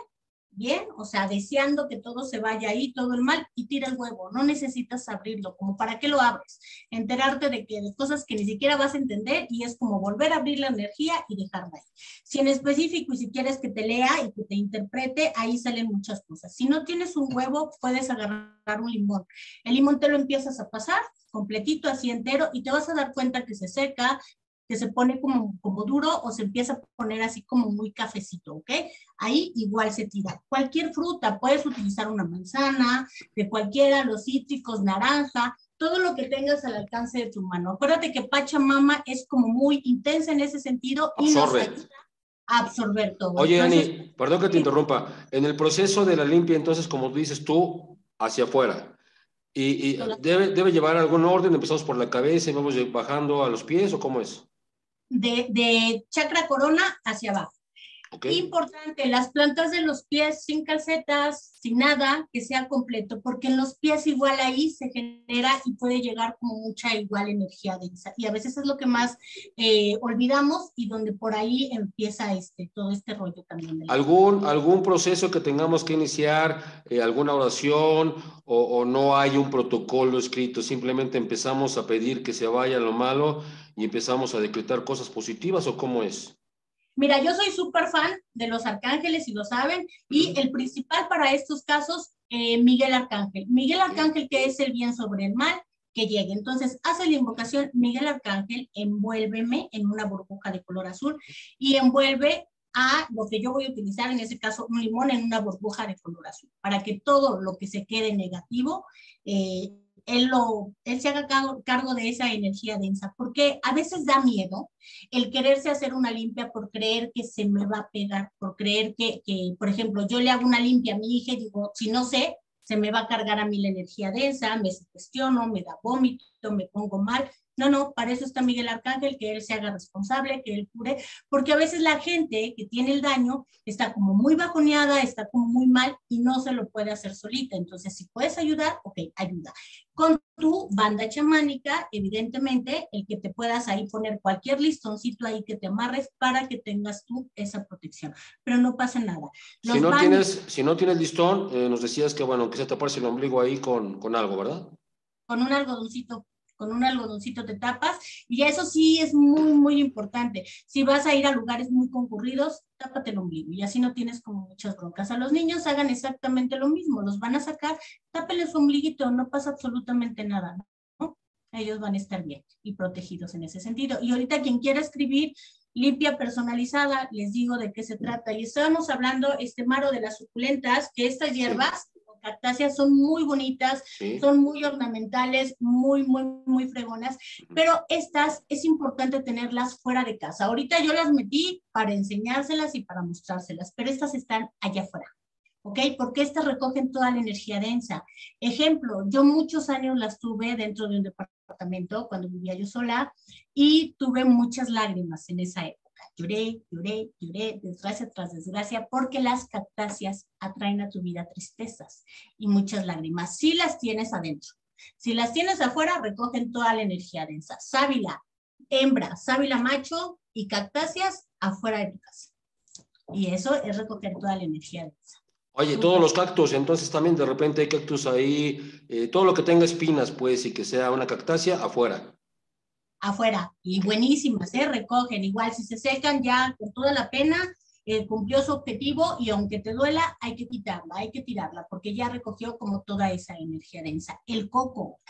bien, o sea, deseando que todo se vaya ahí, todo el mal, y tira el huevo. No necesitas abrirlo, como para qué lo abres, enterarte de cosas que ni siquiera vas a entender, y es como volver a abrir la energía y dejarla ahí. Si en específico y si quieres que te lea y que te interprete, ahí salen muchas cosas. Si no tienes un huevo, puedes agarrar un limón. El limón te lo empiezas a pasar completito, así entero, y te vas a dar cuenta que se seca, que se pone como duro o se empieza a poner así como muy cafecito, ¿ok? Ahí igual se tira. Cualquier fruta, puedes utilizar una manzana, de cualquiera, los cítricos, naranja, todo lo que tengas al alcance de tu mano. Acuérdate que Pachamama es como muy intensa en ese sentido. Absorbe. Y nos ayuda a absorber todo. Oye, entonces, Ani, perdón que te interrumpa. En el proceso de la limpia, entonces, como dices tú, hacia afuera. ¿Y debe llevar algún orden? ¿Empezamos por la cabeza y vamos bajando a los pies o cómo es? De chakra corona hacia abajo. Okay. Importante, las plantas de los pies sin calcetas, sin nada, que sea completo, porque en los pies igual ahí se genera y puede llegar como mucha igual energía densa. Y a veces es lo que más olvidamos y donde por ahí empieza todo este rollo también. ¿Algún proceso que tengamos que iniciar, alguna oración o no hay un protocolo escrito? Simplemente empezamos a pedir que se vaya lo malo y empezamos a decretar cosas positivas, ¿o cómo es? Mira, yo soy súper fan de los arcángeles, si lo saben, y el principal para estos casos, Miguel Arcángel. Miguel Arcángel, que es el bien sobre el mal, que llegue. Entonces, hace la invocación, Miguel Arcángel, envuélveme en una burbuja de color azul y envuelve a lo que yo voy a utilizar, en ese caso, un limón en una burbuja de color azul, para que todo lo que se quede negativo, él se haga cargo de esa energía densa, porque a veces da miedo el quererse hacer una limpia por creer que se me va a pegar, por creer que por ejemplo, yo le hago una limpia a mi hija y digo, si no sé, se me va a cargar a mí la energía densa, me sugestiono, me da vómito, me pongo mal. No, para eso está Miguel Arcángel, que él se haga responsable, que él cure, porque a veces la gente que tiene el daño está como muy bajoneada, está como muy mal y no se lo puede hacer solita. Entonces, si puedes ayudar, ok, ayuda. Con tu banda chamánica, evidentemente, el que te puedas ahí poner cualquier listoncito ahí que te amarres para que tengas tú esa protección. Pero no pasa nada. Si no tienes listón, nos decías que, bueno, que se te aparece el ombligo ahí con algo, ¿verdad? Con un algodoncito te tapas, y eso sí es muy, muy importante. Si vas a ir a lugares muy concurridos, tápate el ombligo, y así no tienes como muchas broncas. A los niños hagan exactamente lo mismo, los van a sacar, tápeles su ombliguito, no pasa absolutamente nada, ¿no? Ellos van a estar bien y protegidos en ese sentido. Y ahorita quien quiera escribir limpia personalizada, les digo de qué se trata. Y estábamos hablando, Maro, de las suculentas, que estas hierbas, cactáceas, son muy bonitas, son muy ornamentales, muy, muy, muy fregonas, pero estas es importante tenerlas fuera de casa. Ahorita yo las metí para enseñárselas y para mostrárselas, pero estas están allá afuera, ¿ok? Porque estas recogen toda la energía densa. Ejemplo, yo muchos años las tuve dentro de un departamento cuando vivía yo sola y tuve muchas lágrimas en esa época. Lloré, desgracia tras desgracia, porque las cactáceas atraen a tu vida tristezas y muchas lágrimas. Si las tienes adentro, si las tienes afuera, recogen toda la energía densa. Sábila hembra, sábila macho y cactáceas afuera de tu casa. Y eso es recoger toda la energía densa. Oye, todos los cactus, entonces también de repente hay cactus ahí, todo lo que tenga espinas, pues, y que sea una cactácea, afuera. afuera, y buenísimas, recogen, igual si se secan ya con toda la pena, cumplió su objetivo, y aunque te duela, hay que quitarla, hay que tirarla, porque ya recogió como toda esa energía densa. El coco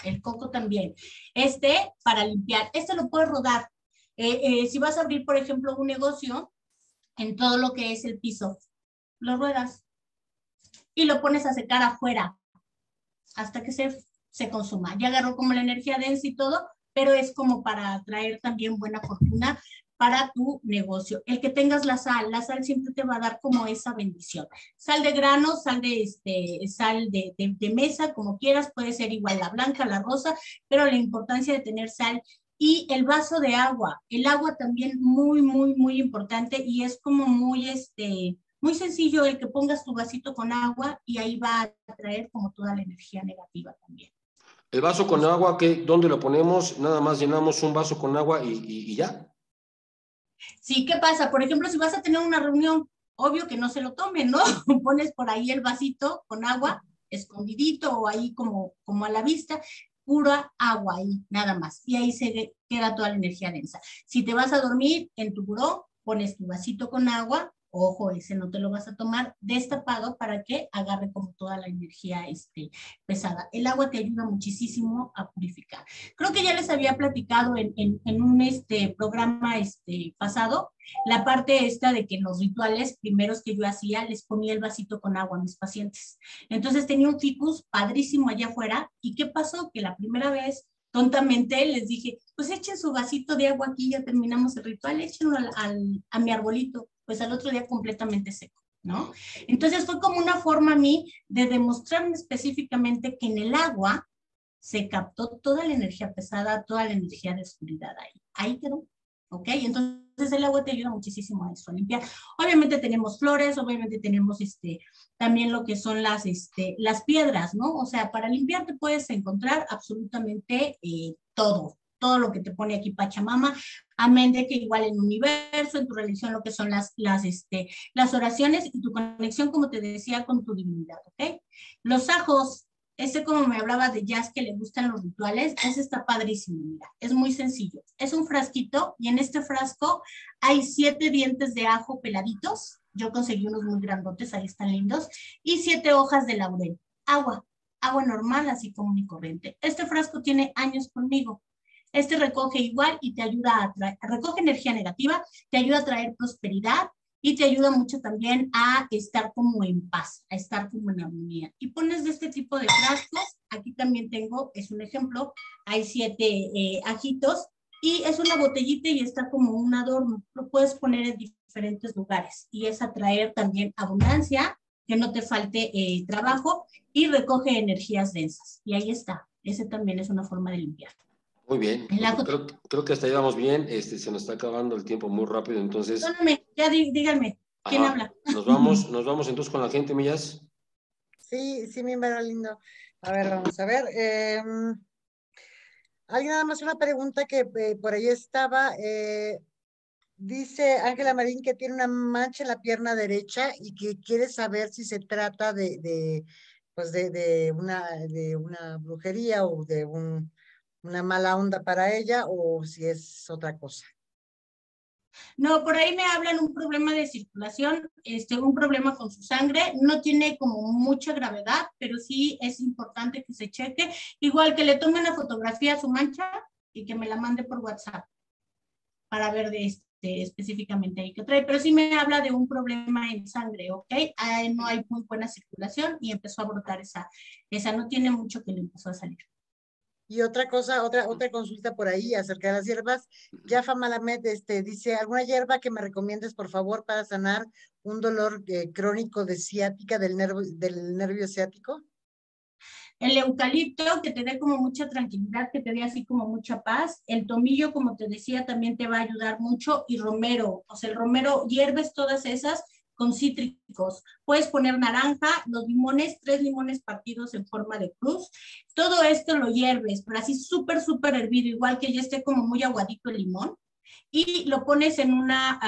también, para limpiar, lo puedes rodar, si vas a abrir por ejemplo un negocio, en todo lo que es el piso, lo ruedas, y lo pones a secar afuera, hasta que se consuma, ya agarró como la energía densa y todo, pero es como para traer también buena fortuna para tu negocio. El que tengas la sal siempre te va a dar como esa bendición. Sal de grano, sal de mesa, como quieras, puede ser igual la blanca, la rosa, pero la importancia de tener sal. Y el vaso de agua, el agua también muy, muy, muy importante, y es como muy, muy sencillo el que pongas tu vasito con agua, y ahí va a traer como toda la energía negativa también. El vaso con agua, ¿dónde lo ponemos? Nada más llenamos un vaso con agua y ya. Sí, ¿qué pasa? Por ejemplo, si vas a tener una reunión, obvio que no se lo tomen, ¿no? Pones por ahí el vasito con agua, escondidito o ahí como a la vista, pura agua ahí, nada más. Y ahí se queda toda la energía densa. Si te vas a dormir en tu buró, pones tu vasito con agua, ojo, ese no te lo vas a tomar destapado para que agarre como toda la energía pesada. El agua te ayuda muchísimo a purificar. Creo que ya les había platicado en un programa pasado, la parte de que en los rituales primeros que yo hacía, les ponía el vasito con agua a mis pacientes. Entonces tenía un ficus padrísimo allá afuera, ¿y qué pasó? Que la primera vez, tontamente les dije, pues echen su vasito de agua aquí, ya terminamos el ritual, échenlo a mi arbolito. Pues al otro día completamente seco, ¿no? Entonces fue como una forma a mí de demostrarme específicamente que en el agua se captó toda la energía pesada, toda la energía de oscuridad ahí. Ahí quedó, ¿ok? Entonces el agua te ayuda muchísimo a eso, a limpiar. Obviamente tenemos flores, obviamente tenemos también lo que son las piedras, ¿no? O sea, para limpiar te puedes encontrar absolutamente todo lo que te pone aquí Pachamama, amén de que igual en el universo, en tu religión, lo que son las oraciones y tu conexión, como te decía, con tu divinidad, ¿ok? Los ajos, como me hablaba de Jazz, que le gustan los rituales, ese está padrísimo, mira, es muy sencillo. Es un frasquito, y en este frasco hay 7 dientes de ajo peladitos, yo conseguí unos muy grandotes, ahí están lindos, y 7 hojas de laurel, agua normal, así común y corriente. Este frasco tiene años conmigo. Recoge igual y te ayuda a traer, recoge energía negativa, te ayuda a traer prosperidad y te ayuda mucho también a estar como en paz, a estar como en armonía. Y pones de este tipo de frascos, aquí también tengo, es un ejemplo, hay 7 ajitos y es una botellita y está como un adorno, lo puedes poner en diferentes lugares y es atraer también abundancia, que no te falte trabajo y recoge energías densas. Y ahí está, ese también es una forma de limpiar. Muy bien, creo que hasta ahí vamos bien, se nos está acabando el tiempo muy rápido, entonces... Perdóname, ya díganme, ¿quién habla? Nos vamos entonces con la gente, Millas. Sí, mi Maro lindo. A ver, vamos a ver. Hay nada más una pregunta que por ahí estaba. Dice Ángela Marín que tiene una mancha en la pierna derecha y que quiere saber si se trata de una brujería o de una mala onda para ella o si es otra cosa. No, por ahí me hablan un problema de circulación, un problema con su sangre, no tiene como mucha gravedad, pero sí es importante que se cheque, igual que le tomen la fotografía a su mancha y que me la mande por WhatsApp para ver específicamente ahí que trae, pero sí me habla de un problema en sangre, ¿ok? Ahí no hay muy buena circulación y empezó a brotar esa no tiene mucho que le empezó a salir. Y otra cosa, otra consulta por ahí acerca de las hierbas. Yafa Malamed dice, ¿alguna hierba que me recomiendes, por favor, para sanar un dolor crónico de ciática, del nervio ciático? El eucalipto, que te dé como mucha tranquilidad, que te dé así como mucha paz. El tomillo, como te decía, también te va a ayudar mucho. Y romero, o sea, el romero, hierbes todas esas con cítricos, puedes poner naranja, los limones, 3 limones partidos en forma de cruz, todo esto lo hierves, pero así súper hervido, igual que ya esté como muy aguadito el limón, y lo pones en una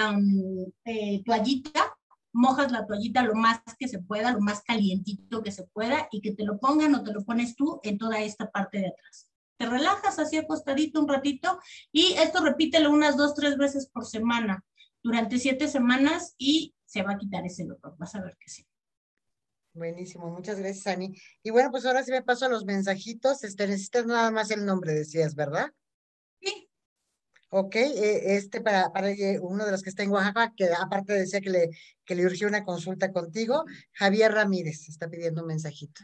toallita, mojas la toallita lo más que se pueda, lo más calientito que se pueda, y que te lo pongan o te lo pones tú en toda esta parte de atrás. te relajas así acostadito un ratito y esto repítelo unas 2, 3 veces por semana durante 7 semanas y se va a quitar ese dolor, vas a ver que sí. Buenísimo, muchas gracias, Ani. Y bueno, pues ahora sí me paso a los mensajitos. Necesitas nada más el nombre, decías, ¿verdad? Sí. Ok, para uno de los que está en Oaxaca, que aparte decía que le urgió una consulta contigo, Javier Ramírez está pidiendo un mensajito.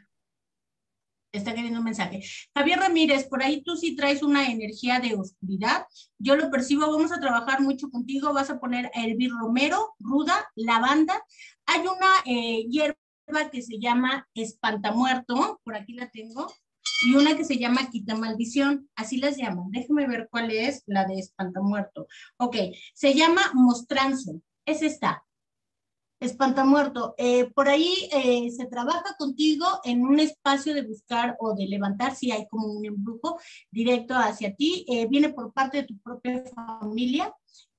Está queriendo un mensaje. Javier Ramírez, por ahí tú sí traes una energía de oscuridad. Yo lo percibo, vamos a trabajar mucho contigo. Vas a poner a hervir romero, ruda, lavanda. Hay una hierba que se llama espantamuerto, por aquí la tengo, y una que se llama quita maldición, así las llaman. Déjame ver cuál es la de espantamuerto. Ok, se llama mostranzo, es esta. Espantamuerto, por ahí se trabaja contigo en un espacio de buscar o de levantar, si hay como un embrujo directo hacia ti, viene por parte de tu propia familia.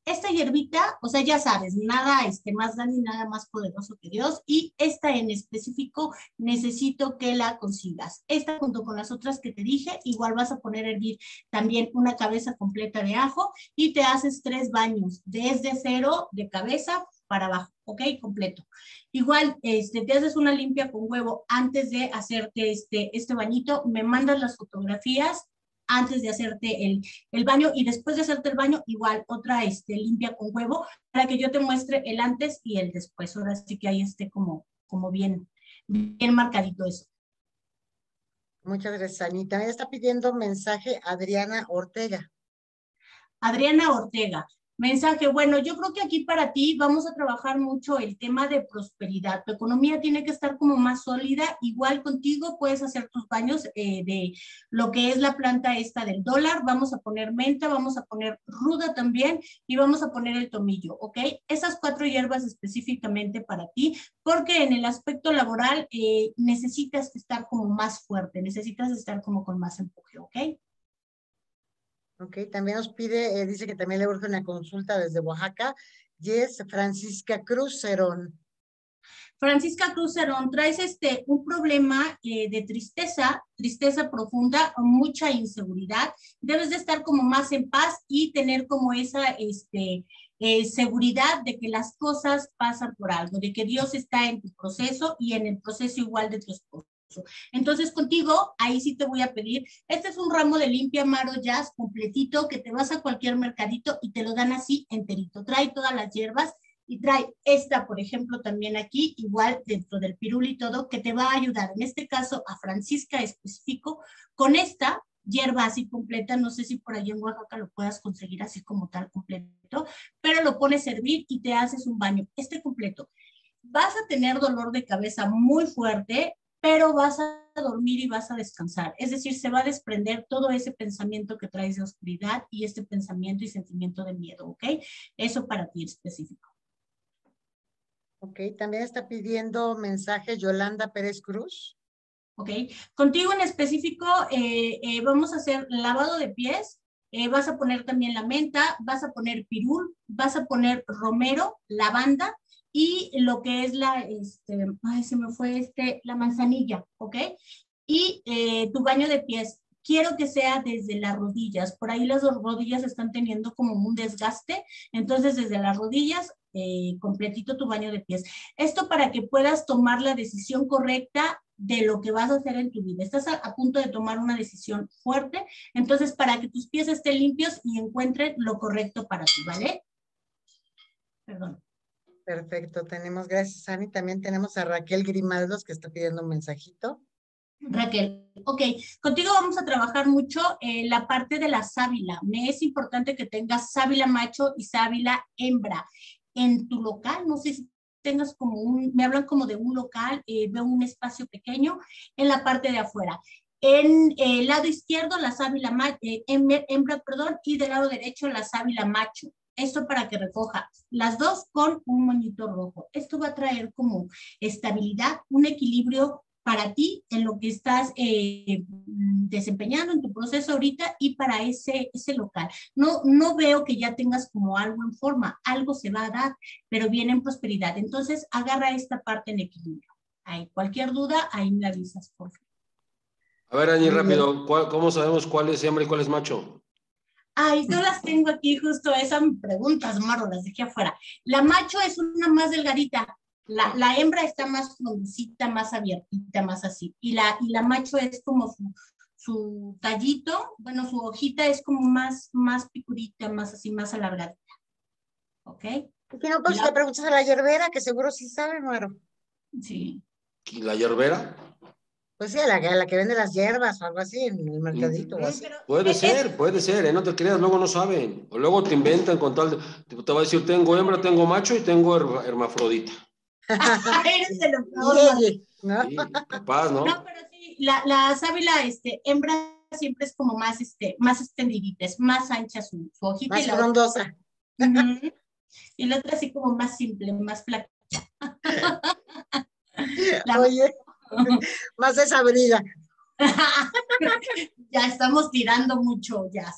Esta hierbita, o sea, ya sabes, nada más grande, nada más poderoso que Dios, y esta en específico necesito que la consigas. Esta junto con las otras que te dije, igual vas a poner a hervir también una cabeza completa de ajo y te haces 3 baños, desde cero de cabeza para abajo, ¿ok? Completo. Igual, te haces una limpia con huevo antes de hacerte este bañito, me mandas las fotografías antes de hacerte el baño y después de hacerte el baño, igual otra limpia con huevo para que yo te muestre el antes y el después. Ahora sí que ahí esté como bien marcadito eso. Muchas gracias, Anita. Está pidiendo mensaje Adriana Ortega. Adriana Ortega. Mensaje, bueno, yo creo que aquí para ti vamos a trabajar mucho el tema de prosperidad. Tu economía tiene que estar como más sólida. Igual contigo puedes hacer tus baños de lo que es la planta esta del dólar. Vamos a poner menta, vamos a poner ruda también y vamos a poner el tomillo, ¿ok? Esas 4 hierbas específicamente para ti, porque en el aspecto laboral necesitas estar como más fuerte, necesitas estar como con más empuje, ¿ok? Ok, también nos pide, dice que también le urge una consulta desde Oaxaca, y es Francisca Cruz Cerón. Francisca Cruz Cerón, traes un problema de tristeza profunda, mucha inseguridad, debes de estar como más en paz y tener como esa seguridad de que las cosas pasan por algo, de que Dios está en tu proceso y en el proceso igual de tu esposo. Entonces contigo, ahí sí te voy a pedir, es un ramo de limpia Maro Jazz completito que te vas a cualquier mercadito y te lo dan así enterito, trae todas las hierbas y trae esta por ejemplo también aquí, igual dentro del pirul y todo, que te va a ayudar en este caso a Francisca específico con esta hierba así completa, no sé si por allí en Oaxaca lo puedas conseguir así como tal completo, pero lo pones a hervir y te haces un baño, completo. Vas a tener dolor de cabeza muy fuerte, pero vas a dormir y vas a descansar. Es decir, se va a desprender todo ese pensamiento que traes de oscuridad y este pensamiento y sentimiento de miedo, ¿ok? Eso para ti específico. Ok, también está pidiendo mensaje Yolanda Pérez Cruz. Ok, contigo en específico vamos a hacer lavado de pies, vas a poner también la menta, vas a poner pirul, vas a poner romero, lavanda, y lo que es la manzanilla, ¿ok? Y tu baño de pies, quiero que sea desde las rodillas, por ahí las rodillas están teniendo como un desgaste, entonces desde las rodillas, completito tu baño de pies. Esto para que puedas tomar la decisión correcta de lo que vas a hacer en tu vida. Estás a punto de tomar una decisión fuerte, entonces para que tus pies estén limpios y encuentren lo correcto para ti, ¿vale? Perdón. Perfecto, tenemos, gracias Ani, también tenemos a Raquel Grimaldos que está pidiendo un mensajito. Raquel, ok, contigo vamos a trabajar mucho la parte de la sábila, me es importante que tengas sábila macho y sábila hembra en tu local, no sé si tengas como me hablan como de un local, veo un espacio pequeño en la parte de afuera. En el lado izquierdo la sábila hembra, y del lado derecho la sábila macho. Esto para que recoja las 2 con un moñito rojo. Esto va a traer como estabilidad, un equilibrio para ti en lo que estás desempeñando en tu proceso ahorita y para ese local. No veo que ya tengas como algo en forma, algo se va a dar, pero viene en prosperidad. Entonces agarra esta parte en equilibrio. Hay cualquier duda, ahí me avisas, por favor. A ver, Ani, rápido, ¿cómo sabemos cuál es hembra y cuál es macho? Ay, no las tengo aquí justo, esas preguntas, Maro, las dejé afuera. La macho es una más delgadita, la hembra está más flondecita, más abiertita, más así. Y la macho es como su tallito, bueno, su hojita es como más picurita, más así, más alargadita. ¿Ok? ¿Por qué no pues le preguntas a la yerbera, que seguro sí sabe, Maro? Sí. ¿Y la yerbera? Pues sí, a la que vende las hierbas o algo así en el mercadito. Sí, o así. Puede ser, no te creas, luego no saben. O luego te inventan con tal de... Te va a decir, tengo hembra, tengo macho y tengo hermafrodita. Eres el hombre, ¿no? Sí, capaz, ¿no? No, pero sí, la sábila hembra siempre es como más extendidita, es más ancha su hojita. Más frondosa. Y la otra así como más simple, más flaquita. Oye... Más desabrida. Ya estamos tirando mucho, ya.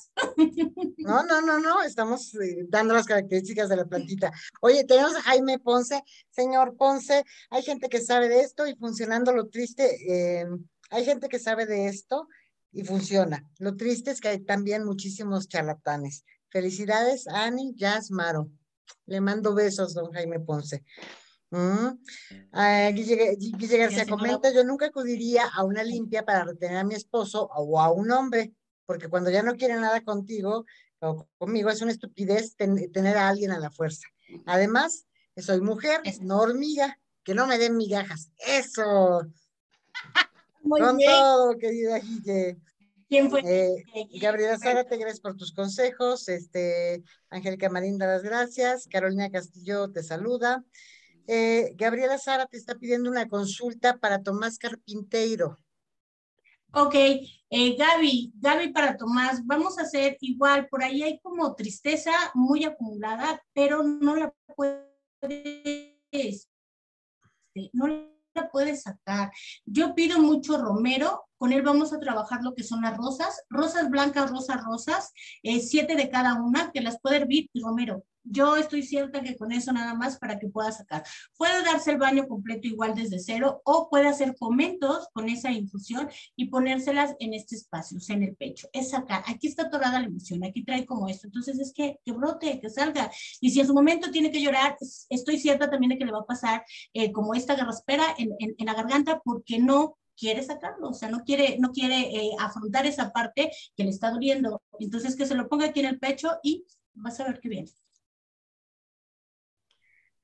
No, estamos dando las características de la plantita. Oye, tenemos a Jaime Ponce. Señor Ponce, hay gente que sabe de esto y funcionando lo triste, hay gente que sabe de esto y funciona. Lo triste es que hay también muchísimos charlatanes. Felicidades, Ani, Jazz, Maro. Le mando besos, don Jaime Ponce. Guille García comenta, yo nunca acudiría a una limpia para retener a mi esposo o a un hombre, porque cuando ya no quiere nada contigo o conmigo es una estupidez tener a alguien a la fuerza. Además, soy mujer, no hormiga, que no me den migajas. ¡Eso! Muy con bien. Todo, querida Guille. ¿Quién fue? Gabriela Zárate, gracias por tus consejos. Angélica Marín, da las gracias. Carolina Castillo te saluda. Gabriela Sara te está pidiendo una consulta para Tomás Carpinteiro. Ok, Gaby para Tomás, vamos a hacer igual, por ahí hay como tristeza muy acumulada, pero no la puedes sacar. Yo pido mucho romero, con él vamos a trabajar lo que son las rosas blancas, rosas, 7 de cada una, que las puede hervir y romero. Yo estoy cierta que con eso nada más para que pueda sacar. Puede darse el baño completo igual desde cero o puede hacer fomentos con esa infusión y ponérselas en este espacio, o sea, en el pecho. Es sacar. Aquí está atorada la emoción, aquí trae como esto. Entonces es que brote, que salga. Y si en su momento tiene que llorar, estoy cierta también de que le va a pasar como esta garraspera en la garganta porque no quiere sacarlo, o sea, no quiere afrontar esa parte que le está doliendo. Entonces que se lo ponga aquí en el pecho y vas a ver qué viene.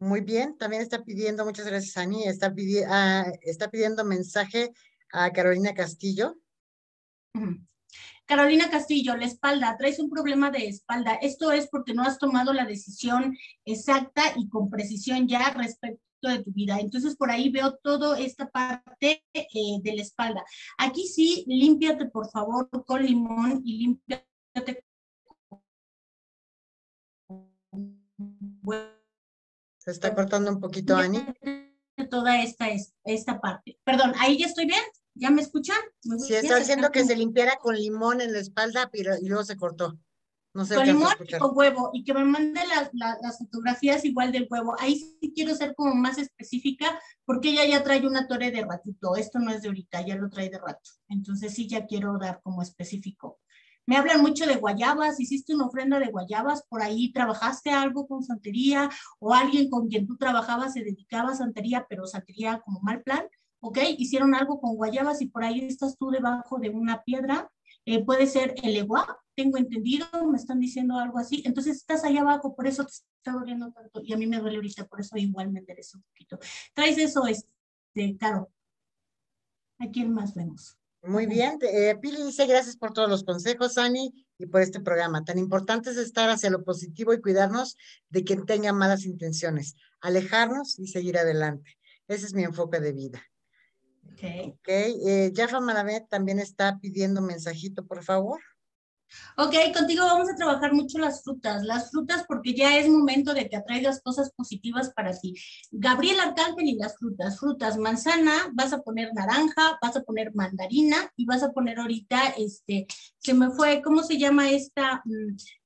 Muy bien, también está pidiendo, muchas gracias, Ani, está pidiendo mensaje a Carolina Castillo. Carolina Castillo, la espalda, traes un problema de espalda. Esto es porque no has tomado la decisión exacta y con precisión ya respecto de tu vida. Entonces, por ahí veo toda esta parte de la espalda. Aquí sí, límpiate, por favor, con limón y límpiate con Se está cortando un poquito, Ani. Toda esta parte. Perdón, ¿ahí ya estoy bien? ¿Ya me escuchan? Sí, está diciendo que se limpiara con limón en la espalda y luego se cortó. No sé. Con limón y con huevo. Y que me mande las fotografías igual del huevo. Ahí sí quiero ser como más específica porque ella ya trae una torre de ratito. Esto no es de ahorita, ya lo trae de rato. Entonces sí ya quiero dar como específico. Me hablan mucho de guayabas, hiciste una ofrenda de guayabas, por ahí trabajaste algo con santería o alguien con quien tú trabajabas se dedicaba a santería, pero santería como mal plan, ¿ok? Hicieron algo con guayabas y por ahí estás tú debajo de una piedra, puede ser el eguá, tengo entendido, me están diciendo algo así, entonces estás allá abajo, por eso te está doliendo tanto y a mí me duele ahorita, por eso igual me enderezo un poquito. Traes eso, Caro, ¿a quién más vemos? Muy bien, Pili dice gracias por todos los consejos, Ani, y por este programa. Tan importante es estar hacia lo positivo y cuidarnos de quien tenga malas intenciones, alejarnos y seguir adelante. Ese es mi enfoque de vida. Okay. Jaffa Malavet también está pidiendo mensajito, por favor. Ok, contigo vamos a trabajar mucho las frutas porque ya es momento de que atraigas cosas positivas para ti. Gabriel Arcángel y las frutas, manzana, vas a poner naranja, vas a poner mandarina y vas a poner ahorita, se me fue, ¿cómo se llama esta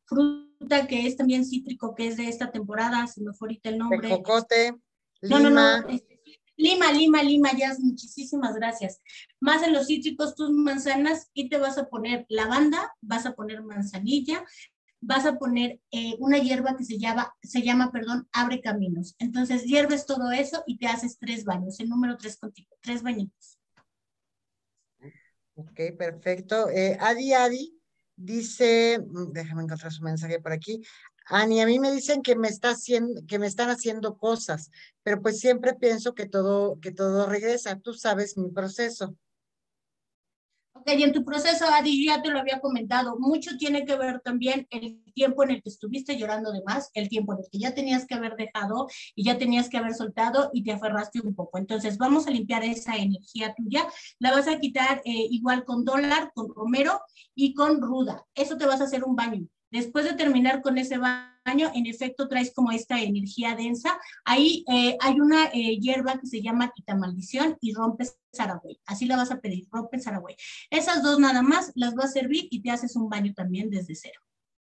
fruta que es también cítrico, que es de esta temporada? Se me fue ahorita el nombre. El jocote, lima. Lima, Jazz, muchísimas gracias. Más en los cítricos, tus manzanas, y te vas a poner lavanda, vas a poner manzanilla, vas a poner una hierba que se llama, Abre Caminos. Entonces, hierves todo eso y te haces 3 baños, el número 3 contigo, 3 bañitos. Ok, perfecto. Adi dice, déjame encontrar su mensaje por aquí. Ani, a mí me dicen que me están haciendo cosas, pero pues siempre pienso que todo regresa. Tú sabes mi proceso. Ok, y en tu proceso, Adi, yo ya te lo había comentado, mucho tiene que ver también el tiempo en el que estuviste llorando de más, el tiempo en el que ya tenías que haber dejado y ya tenías que haber soltado y te aferraste un poco. Entonces vamos a limpiar esa energía tuya, la vas a quitar igual con dólar, con romero y con ruda. Eso te vas a hacer un baño. Después de terminar con ese baño, en efecto traes como esta energía densa. Ahí hay una hierba que se llama quita maldición y rompe Zaragüey. Así la vas a pedir, rompe Zaragüey. Esas dos nada más las vas a servir y te haces un baño también desde cero.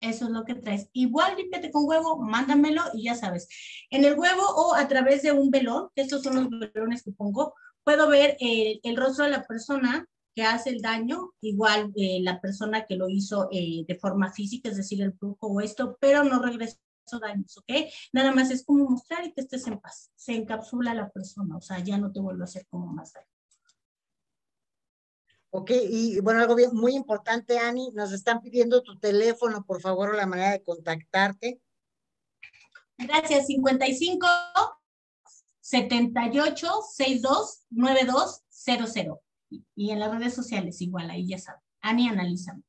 Eso es lo que traes. Igual límpiate con huevo, mándamelo y ya sabes. En el huevo o a través de un velón, estos son los velones que pongo, puedo ver el rostro de la persona que hace el daño, igual la persona que lo hizo de forma física, es decir, el brujo o esto, pero no regresó daños, ¿ok? Nada más es como mostrar y que estés en paz. Se encapsula la persona, o sea, ya no te vuelve a hacer como más daño. Ok, y bueno, algo bien, muy importante, Ani, nos están pidiendo tu teléfono, por favor, o la manera de contactarte. Gracias, 55-78-62-9200. Y en las redes sociales igual, ahí ya saben. Ani, analízame.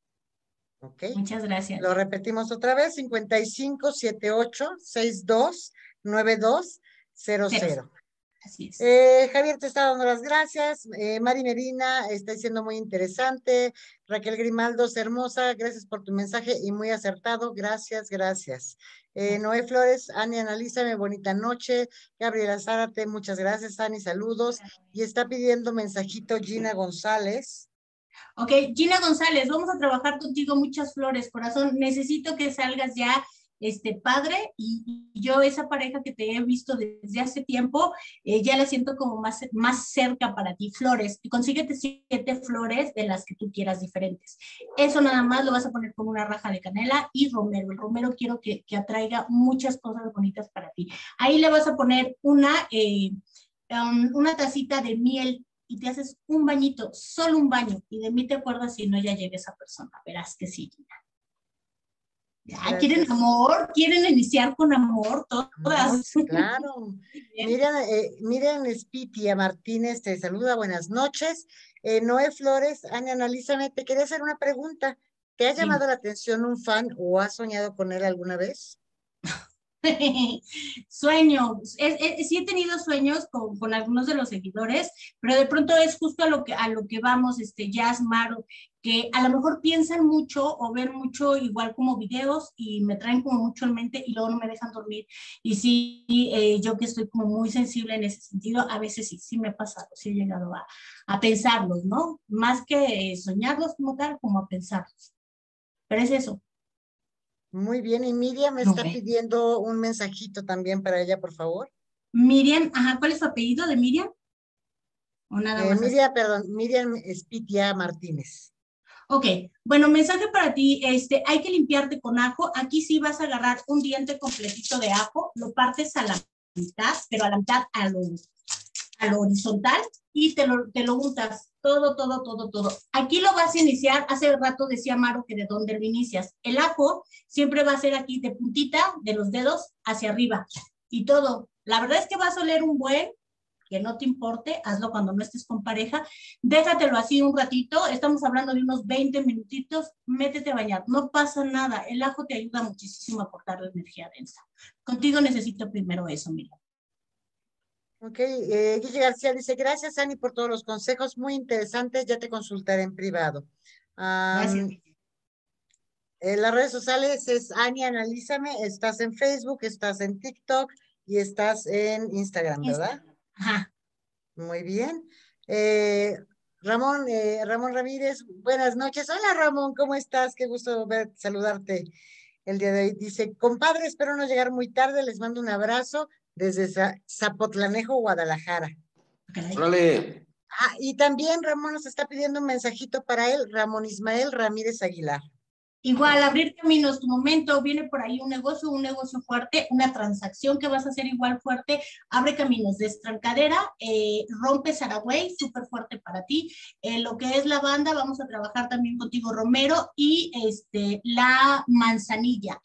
Ok. Muchas gracias. Lo repetimos otra vez, 55-78-62-9200. Así es. Javier te está dando las gracias. Mari Medina, está siendo muy interesante. Raquel Grimaldos, hermosa, gracias por tu mensaje y muy acertado. Gracias. Noé Flores, Ani, analízame, bonita noche. Gabriela Zárate, muchas gracias, Ani, saludos. Y está pidiendo mensajito Gina González. Ok, Gina González, vamos a trabajar contigo, muchas flores, corazón. Necesito que salgas ya padre, y yo esa pareja que te he visto desde hace tiempo, ya la siento como más cerca para ti. Flores, y consíguete 7 flores de las que tú quieras diferentes. Eso nada más lo vas a poner con una raja de canela y romero. El romero quiero que atraiga muchas cosas bonitas para ti. Ahí le vas a poner una tacita de miel y te haces un bañito, solo un baño, y de mí te acuerdas si no ya llegue esa persona. Verás que sí, Gina. Ya, quieren amor, quieren iniciar con amor, todas. No, claro. Miren, Spitia Martínez te saluda, buenas noches. Noé Flores, Ana, analízame, te quería hacer una pregunta. ¿Te ha llamado la atención un fan o has soñado con él alguna vez? Sueño, sí he tenido sueños con algunos de los seguidores, pero de pronto es justo a lo que vamos, Jazz, Maro, que a lo mejor piensan mucho o ven mucho igual como videos y me traen como mucho en mente y luego no me dejan dormir. Y sí, yo que estoy como muy sensible en ese sentido, a veces sí me ha pasado, sí he llegado a pensarlos, ¿no? Más que soñarlos como tal, como a pensarlos. Pero es eso. Muy bien, y Miriam me está pidiendo un mensajito también para ella, por favor. Miriam, ajá, ¿cuál es su apellido de Miriam? ¿O nada más? Miriam Spitia Martínez. Ok, bueno, mensaje para ti, hay que limpiarte con ajo. Aquí sí vas a agarrar un diente completito de ajo, lo partes a la mitad, pero a la mitad a lo horizontal, y te lo untas todo. Aquí lo vas a iniciar, hace rato decía Maro que de dónde lo inicias. El ajo siempre va a ser aquí de puntita, de los dedos hacia arriba, y todo. La verdad es que vas a oler un buen, que no te importe, hazlo cuando no estés con pareja, déjatelo así un ratito, estamos hablando de unos 20 minutitos, métete a bañar, no pasa nada, el ajo te ayuda muchísimo a aportar la energía densa. Contigo necesito primero eso, mira. Ok, Guille García dice, gracias, Ani, por todos los consejos, muy interesantes, ya te consultaré en privado. Gracias. Las redes sociales es Ani, analízame, estás en Facebook, estás en TikTok y estás en Instagram, ¿verdad? Ajá. Muy bien. Ramón Ramírez, buenas noches. Hola, Ramón, ¿cómo estás? Qué gusto saludarte el día de hoy. Dice, compadre, espero no llegar muy tarde, les mando un abrazo desde Zapotlanejo, Guadalajara. caray. Órale. Ah, y también Ramón nos está pidiendo un mensajito para él, Ramón Ismael Ramírez Aguilar. Igual, abrir caminos, tu momento, viene por ahí un negocio fuerte, una transacción que vas a hacer igual fuerte, abre caminos, destrancadera, rompe Zaragüey, súper fuerte para ti, lo que es lavanda, vamos a trabajar también contigo, Romero, y la manzanilla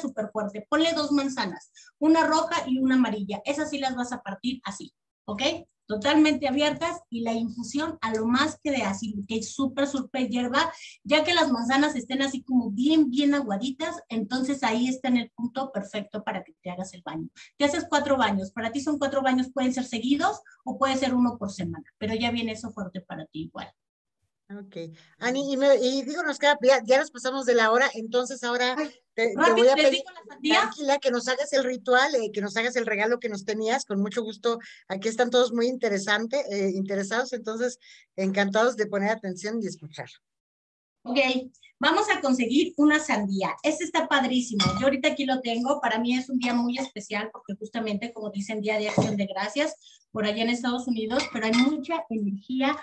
súper fuerte, ponle 2 manzanas, una roja y una amarilla, esas sí las vas a partir así, ¿ok? Totalmente abiertas y la infusión a lo más que de así, que es súper, súper hierba, ya que las manzanas estén así como bien, bien aguaditas, entonces ahí está en el punto perfecto para que te hagas el baño. Te haces 4 baños, para ti son 4 baños, pueden ser seguidos o puede ser 1 por semana, pero ya viene eso fuerte para ti igual. Ok, Ani, y digo, nos queda, ya nos pasamos de la hora, entonces ahora te voy a pedir, tranquila, que nos hagas el ritual, que nos hagas el regalo que nos tenías, con mucho gusto, aquí están todos muy interesados, entonces encantados de poner atención y escuchar. Ok, vamos a conseguir una sandía. Este está padrísimo. Yo ahorita aquí lo tengo. Para mí es un día muy especial porque justamente, como dicen, Día de Acción de Gracias por allá en Estados Unidos, pero hay mucha energía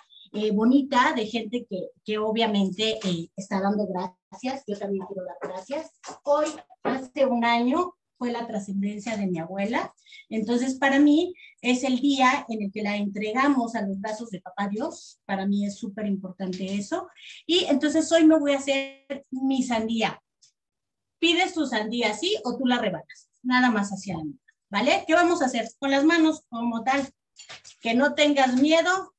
bonita de gente que obviamente está dando gracias. Yo también quiero dar gracias. Hoy, hace 1 año, fue la trascendencia de mi abuela. Entonces, para mí es el día en el que la entregamos a los brazos de Papá Dios. Para mí es súper importante eso. Y entonces hoy me voy a hacer mi sandía. Pides tu sandía así o tú la rebanas. Nada más hacia la mano, ¿vale? ¿Qué vamos a hacer? Con las manos como tal. Que no tengas miedo,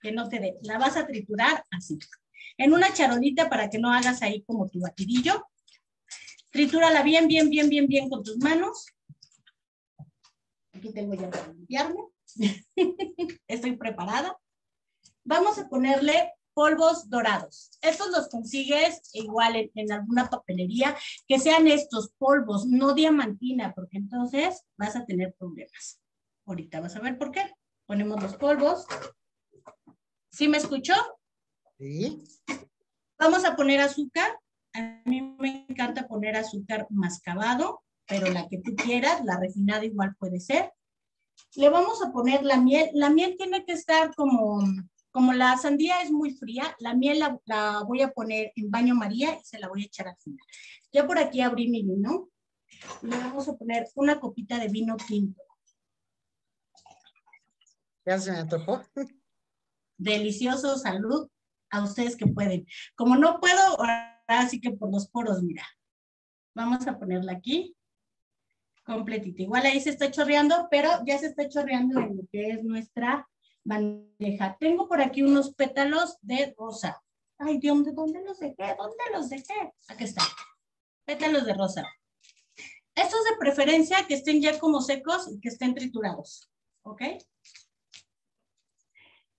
que no te dé. La vas a triturar así. En una charolita para que no hagas ahí como tu batidillo. Tritúrala bien, bien, bien, bien, bien con tus manos. Aquí tengo ya para limpiarme. Estoy preparada. Vamos a ponerle polvos dorados. Estos los consigues igual en alguna papelería, que sean estos polvos, no diamantina, porque entonces vas a tener problemas. Ahorita vas a ver por qué. Ponemos los polvos. ¿Sí me escuchó? Sí. Vamos a poner azúcar. A mí me encanta poner azúcar mascabado, pero la que tú quieras, la refinada igual puede ser. Le vamos a poner la miel. La miel tiene que estar como la sandía es muy fría, la miel la voy a poner en baño María y se la voy a echar al final. Ya por aquí abrí mi vino. Le vamos a poner una copita de vino tinto. Ya se me antojó. Delicioso, salud a ustedes que pueden. Como no puedo... Así que por los poros, mira, vamos a ponerla aquí, completita. Igual ahí se está chorreando, pero ya se está chorreando en lo que es nuestra bandeja. Tengo por aquí unos pétalos de rosa. Ay, Dios, ¿dónde los dejé? ¿Dónde los dejé? Aquí está, pétalos de rosa. Estos de preferencia que estén ya como secos y que estén triturados, ¿ok?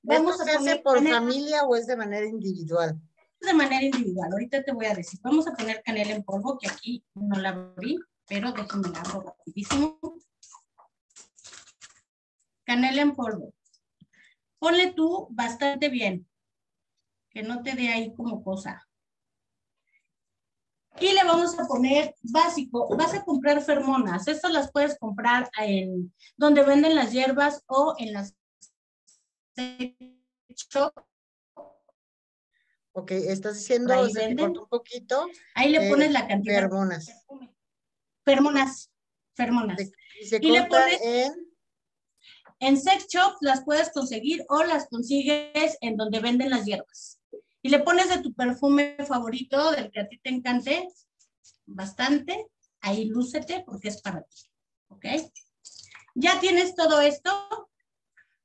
¿Vamos a hacer por familia o es de manera individual? De manera individual, ahorita te voy a decir. Vamos a poner canela en polvo, que aquí no la abrí, pero déjenme la abro rapidísimo. Canela en polvo. Ponle tú bastante bien, que no te dé ahí como cosa. Y le vamos a poner básico, vas a comprar feromonas. Estas las puedes comprar en donde venden las hierbas o en las shops. Ok, estás diciendo, ahí se corta un poquito. Ahí le pones la cantidad. Fermonas. Fermonas. Y le pones en sex shop las puedes conseguir o las consigues en donde venden las hierbas. Y le pones de tu perfume favorito, del que a ti te encante, bastante. Ahí lúcete porque es para ti. Ok. Ya tienes todo esto.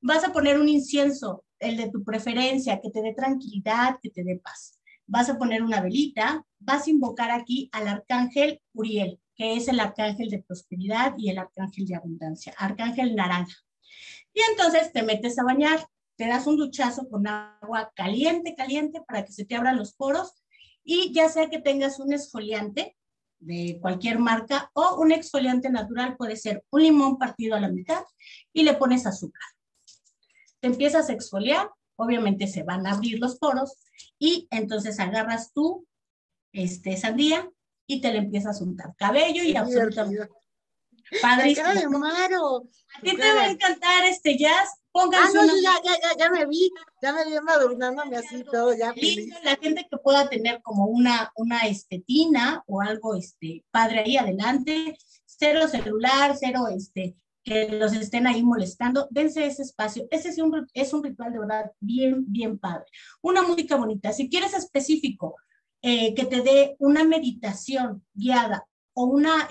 Vas a poner un incienso, el de tu preferencia, que te dé tranquilidad, que te dé paz. Vas a poner una velita, vas a invocar aquí al arcángel Uriel, que es el arcángel de prosperidad y el arcángel de abundancia, arcángel naranja. Y entonces te metes a bañar, te das un duchazo con agua caliente, caliente, para que se te abran los poros, y ya sea que tengas un exfoliante de cualquier marca o un exfoliante natural, puede ser un limón partido a la mitad y le pones azúcar. Te empiezas a exfoliar, obviamente se van a abrir los poros y entonces agarras tú sandía y te la empiezas a untar cabello y absolutamente Padrísimo. La cara de Maro. A ti te va a encantar este jazz. Pónganse ya me vi adornándome así todo. Ya lindo, la gente que pueda tener como una tina o algo padre ahí adelante. Cero celular, cero que los estén ahí molestando, dense ese espacio. Ese es un ritual de verdad bien, bien padre. Una música bonita. Si quieres específico, que te dé una meditación guiada o una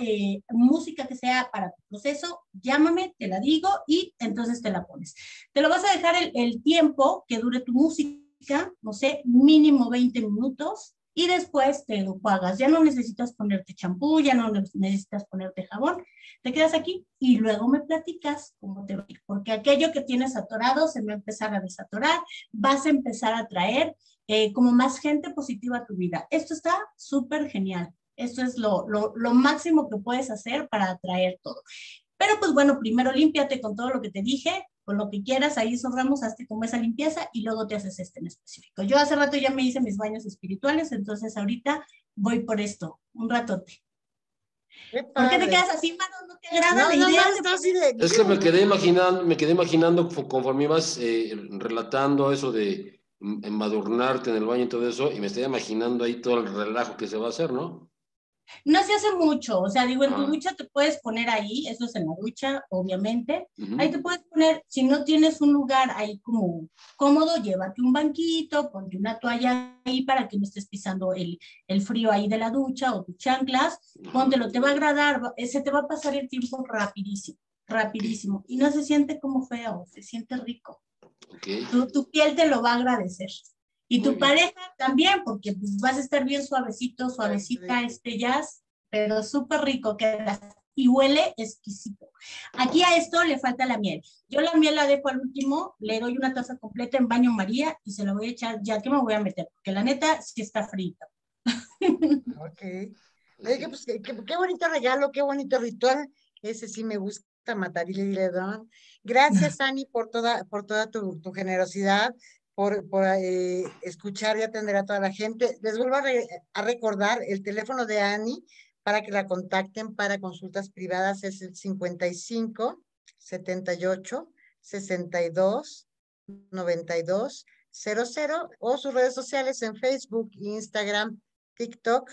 música que sea para tu proceso, llámame, te la digo y entonces te la pones. Te lo vas a dejar el tiempo que dure tu música, no sé, mínimo 20 minutos. Y después te lo pagas. Ya no necesitas ponerte champú, ya no necesitas ponerte jabón. Te quedas aquí y luego me platicas cómo te va a ir. Porque aquello que tienes atorado se va a empezar a desatorar. Vas a empezar a traer como más gente positiva a tu vida. Esto está súper genial. Esto es lo máximo que puedes hacer para atraer todo. Pero pues bueno, primero límpiate con todo lo que te dije, con lo que quieras, ahí sobramos, hazte como esa limpieza y luego te haces en específico. Yo hace rato ya me hice mis baños espirituales, entonces ahorita voy por esto, un ratote. ¿Por qué te quedas así, Maro? ¿No te agrada la idea? Es que me quedé imaginando conforme ibas relatando eso de embadurnarte en el baño y todo eso, y me estoy imaginando ahí todo el relajo que se va a hacer, ¿no? No se hace mucho, o sea, digo, en tu ducha te puedes poner ahí, eso es en la ducha, obviamente. Ahí te puedes poner, si no tienes un lugar ahí como cómodo, llévate un banquito, ponte una toalla ahí para que no estés pisando el frío ahí de la ducha o tus chanclas, póntelo, te va a agradar, se te va a pasar el tiempo rapidísimo, rapidísimo, y no se siente como feo, se siente rico. Okay. Tu piel te lo va a agradecer. Y tu pareja también, porque vas a estar bien suavecito, suavecita, jazz, pero súper rico quedas y huele exquisito. Aquí a esto le falta la miel. Yo la miel la dejo al último, le doy una taza completa en baño María y se la voy a echar ya que me voy a meter, porque la neta sí está frita. Ok. Pues, qué bonito regalo, qué bonito ritual. Ese sí me gusta. Matar y le don. Gracias, Ani, por toda tu generosidad. Por escuchar y atender a toda la gente. Les vuelvo a recordar el teléfono de Ani para que la contacten para consultas privadas. Es el 55 78 62 92 00, o sus redes sociales en Facebook, Instagram, TikTok.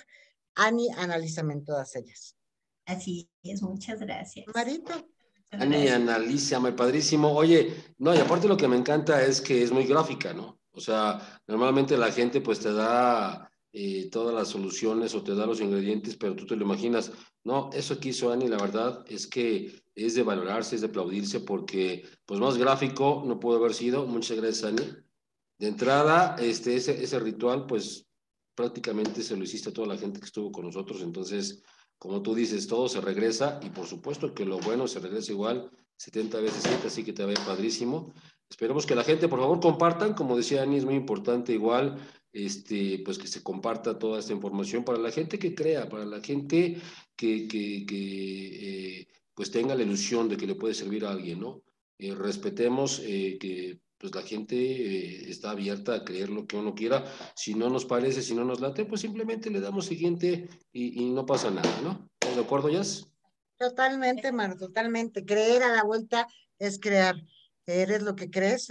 Ani, analízame en todas ellas. Así es, muchas gracias. Marito. Ani, analízame, padrísimo. Oye, no, y aparte lo que me encanta es que es muy gráfica, ¿no? O sea, normalmente la gente pues te da todas las soluciones o te da los ingredientes, pero tú te lo imaginas. No, eso que hizo Ani, la verdad, es que es de valorarse, es de aplaudirse, porque pues más gráfico no pudo haber sido. Muchas gracias, Ani. De entrada, ese ritual pues prácticamente se lo hiciste a toda la gente que estuvo con nosotros, entonces... Como tú dices, todo se regresa y por supuesto que lo bueno se regresa igual 70 veces 7, así que te va a ir padrísimo. Esperemos que la gente, por favor, compartan, como decía Ani, es muy importante igual, pues que se comparta toda esta información para la gente que crea, para la gente que pues tenga la ilusión de que le puede servir a alguien, ¿no? Respetemos que pues la gente está abierta a creer lo que uno quiera. Si no nos parece, si no nos late, pues simplemente le damos siguiente y no pasa nada, ¿no? ¿Estás de acuerdo, Jazz? Totalmente, Maro, totalmente. Creer a la vuelta es crear. Eres lo que crees,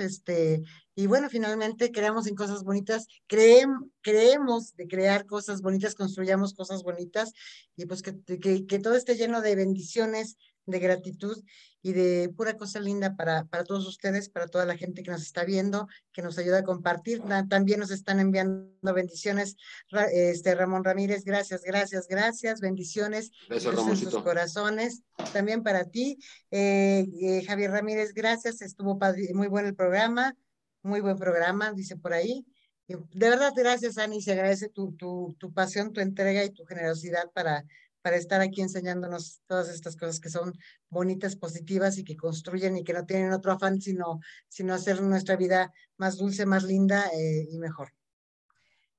y bueno, finalmente creamos en cosas bonitas, creemos de crear cosas bonitas, construyamos cosas bonitas, y pues que todo esté lleno de bendiciones, de gratitud y de pura cosa linda para todos ustedes, para toda la gente que nos está viendo, que nos ayuda a compartir. También nos están enviando bendiciones. Ramón Ramírez, gracias, bendiciones. Gracias, Ramoncito. En sus corazones, también para ti. Javier Ramírez, gracias, estuvo muy bueno el programa, dice por ahí. De verdad, gracias, Ani, se agradece tu pasión, tu entrega y tu generosidad para estar aquí enseñándonos todas estas cosas que son bonitas, positivas y que construyen y que no tienen otro afán sino hacer nuestra vida más dulce, más linda y mejor.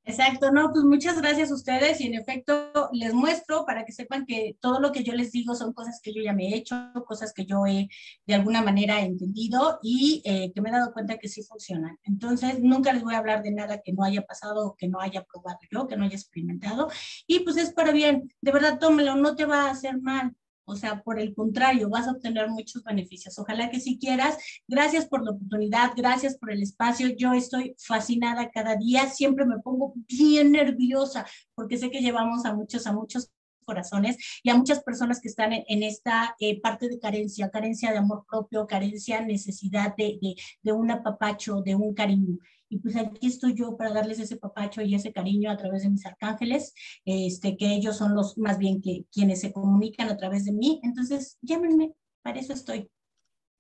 Exacto, no, pues muchas gracias a ustedes y en efecto les muestro para que sepan que todo lo que yo les digo son cosas que yo ya me he hecho, cosas que yo he de alguna manera entendido y que me he dado cuenta que sí funcionan. Entonces nunca les voy a hablar de nada que no haya pasado o que no haya probado yo, que no haya experimentado y pues es para bien, de verdad tómelo, no te va a hacer mal. O sea, por el contrario, vas a obtener muchos beneficios. Ojalá que sí quieras. Gracias por la oportunidad, gracias por el espacio. Yo estoy fascinada cada día. Siempre me pongo bien nerviosa porque sé que llevamos a muchos corazones y a muchas personas que están en esta parte de carencia, carencia de amor propio, carencia, necesidad de un apapacho, de un cariño. Y pues aquí estoy yo para darles ese papacho y ese cariño a través de mis arcángeles, que ellos son los más bien que quienes se comunican a través de mí. Entonces, llámenme, para eso estoy.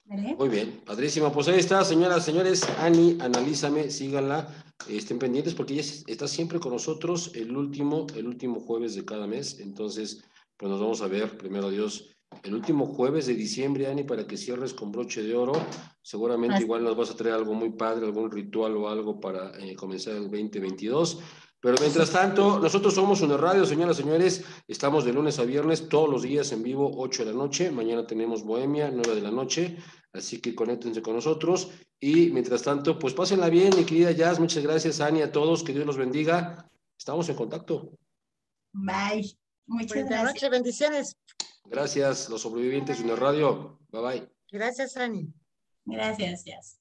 ¿Vale? Muy bien, padrísima. Pues ahí está, señoras, señores, Ani, analízame, síganla, estén pendientes porque ella está siempre con nosotros el último jueves de cada mes. Entonces, pues nos vamos a ver, primero Dios, el último jueves de diciembre, Ani, para que cierres con broche de oro. Seguramente así. Igual nos vas a traer algo muy padre, algún ritual o algo para comenzar el 2022. Pero mientras tanto, nosotros somos UNERRADIO, señoras y señores. Estamos de lunes a viernes, todos los días en vivo, 8 de la noche. Mañana tenemos Bohemia, 9 de la noche. Así que conéctense con nosotros. Y mientras tanto, pues pásenla bien, mi querida Jazz. Muchas gracias, Ani, a todos. Que Dios los bendiga. Estamos en contacto. Bye. Muchas gracias. Bendiciones. Gracias, los sobrevivientes de UNERRADIO. Bye, bye. Gracias, Ani. Gracias.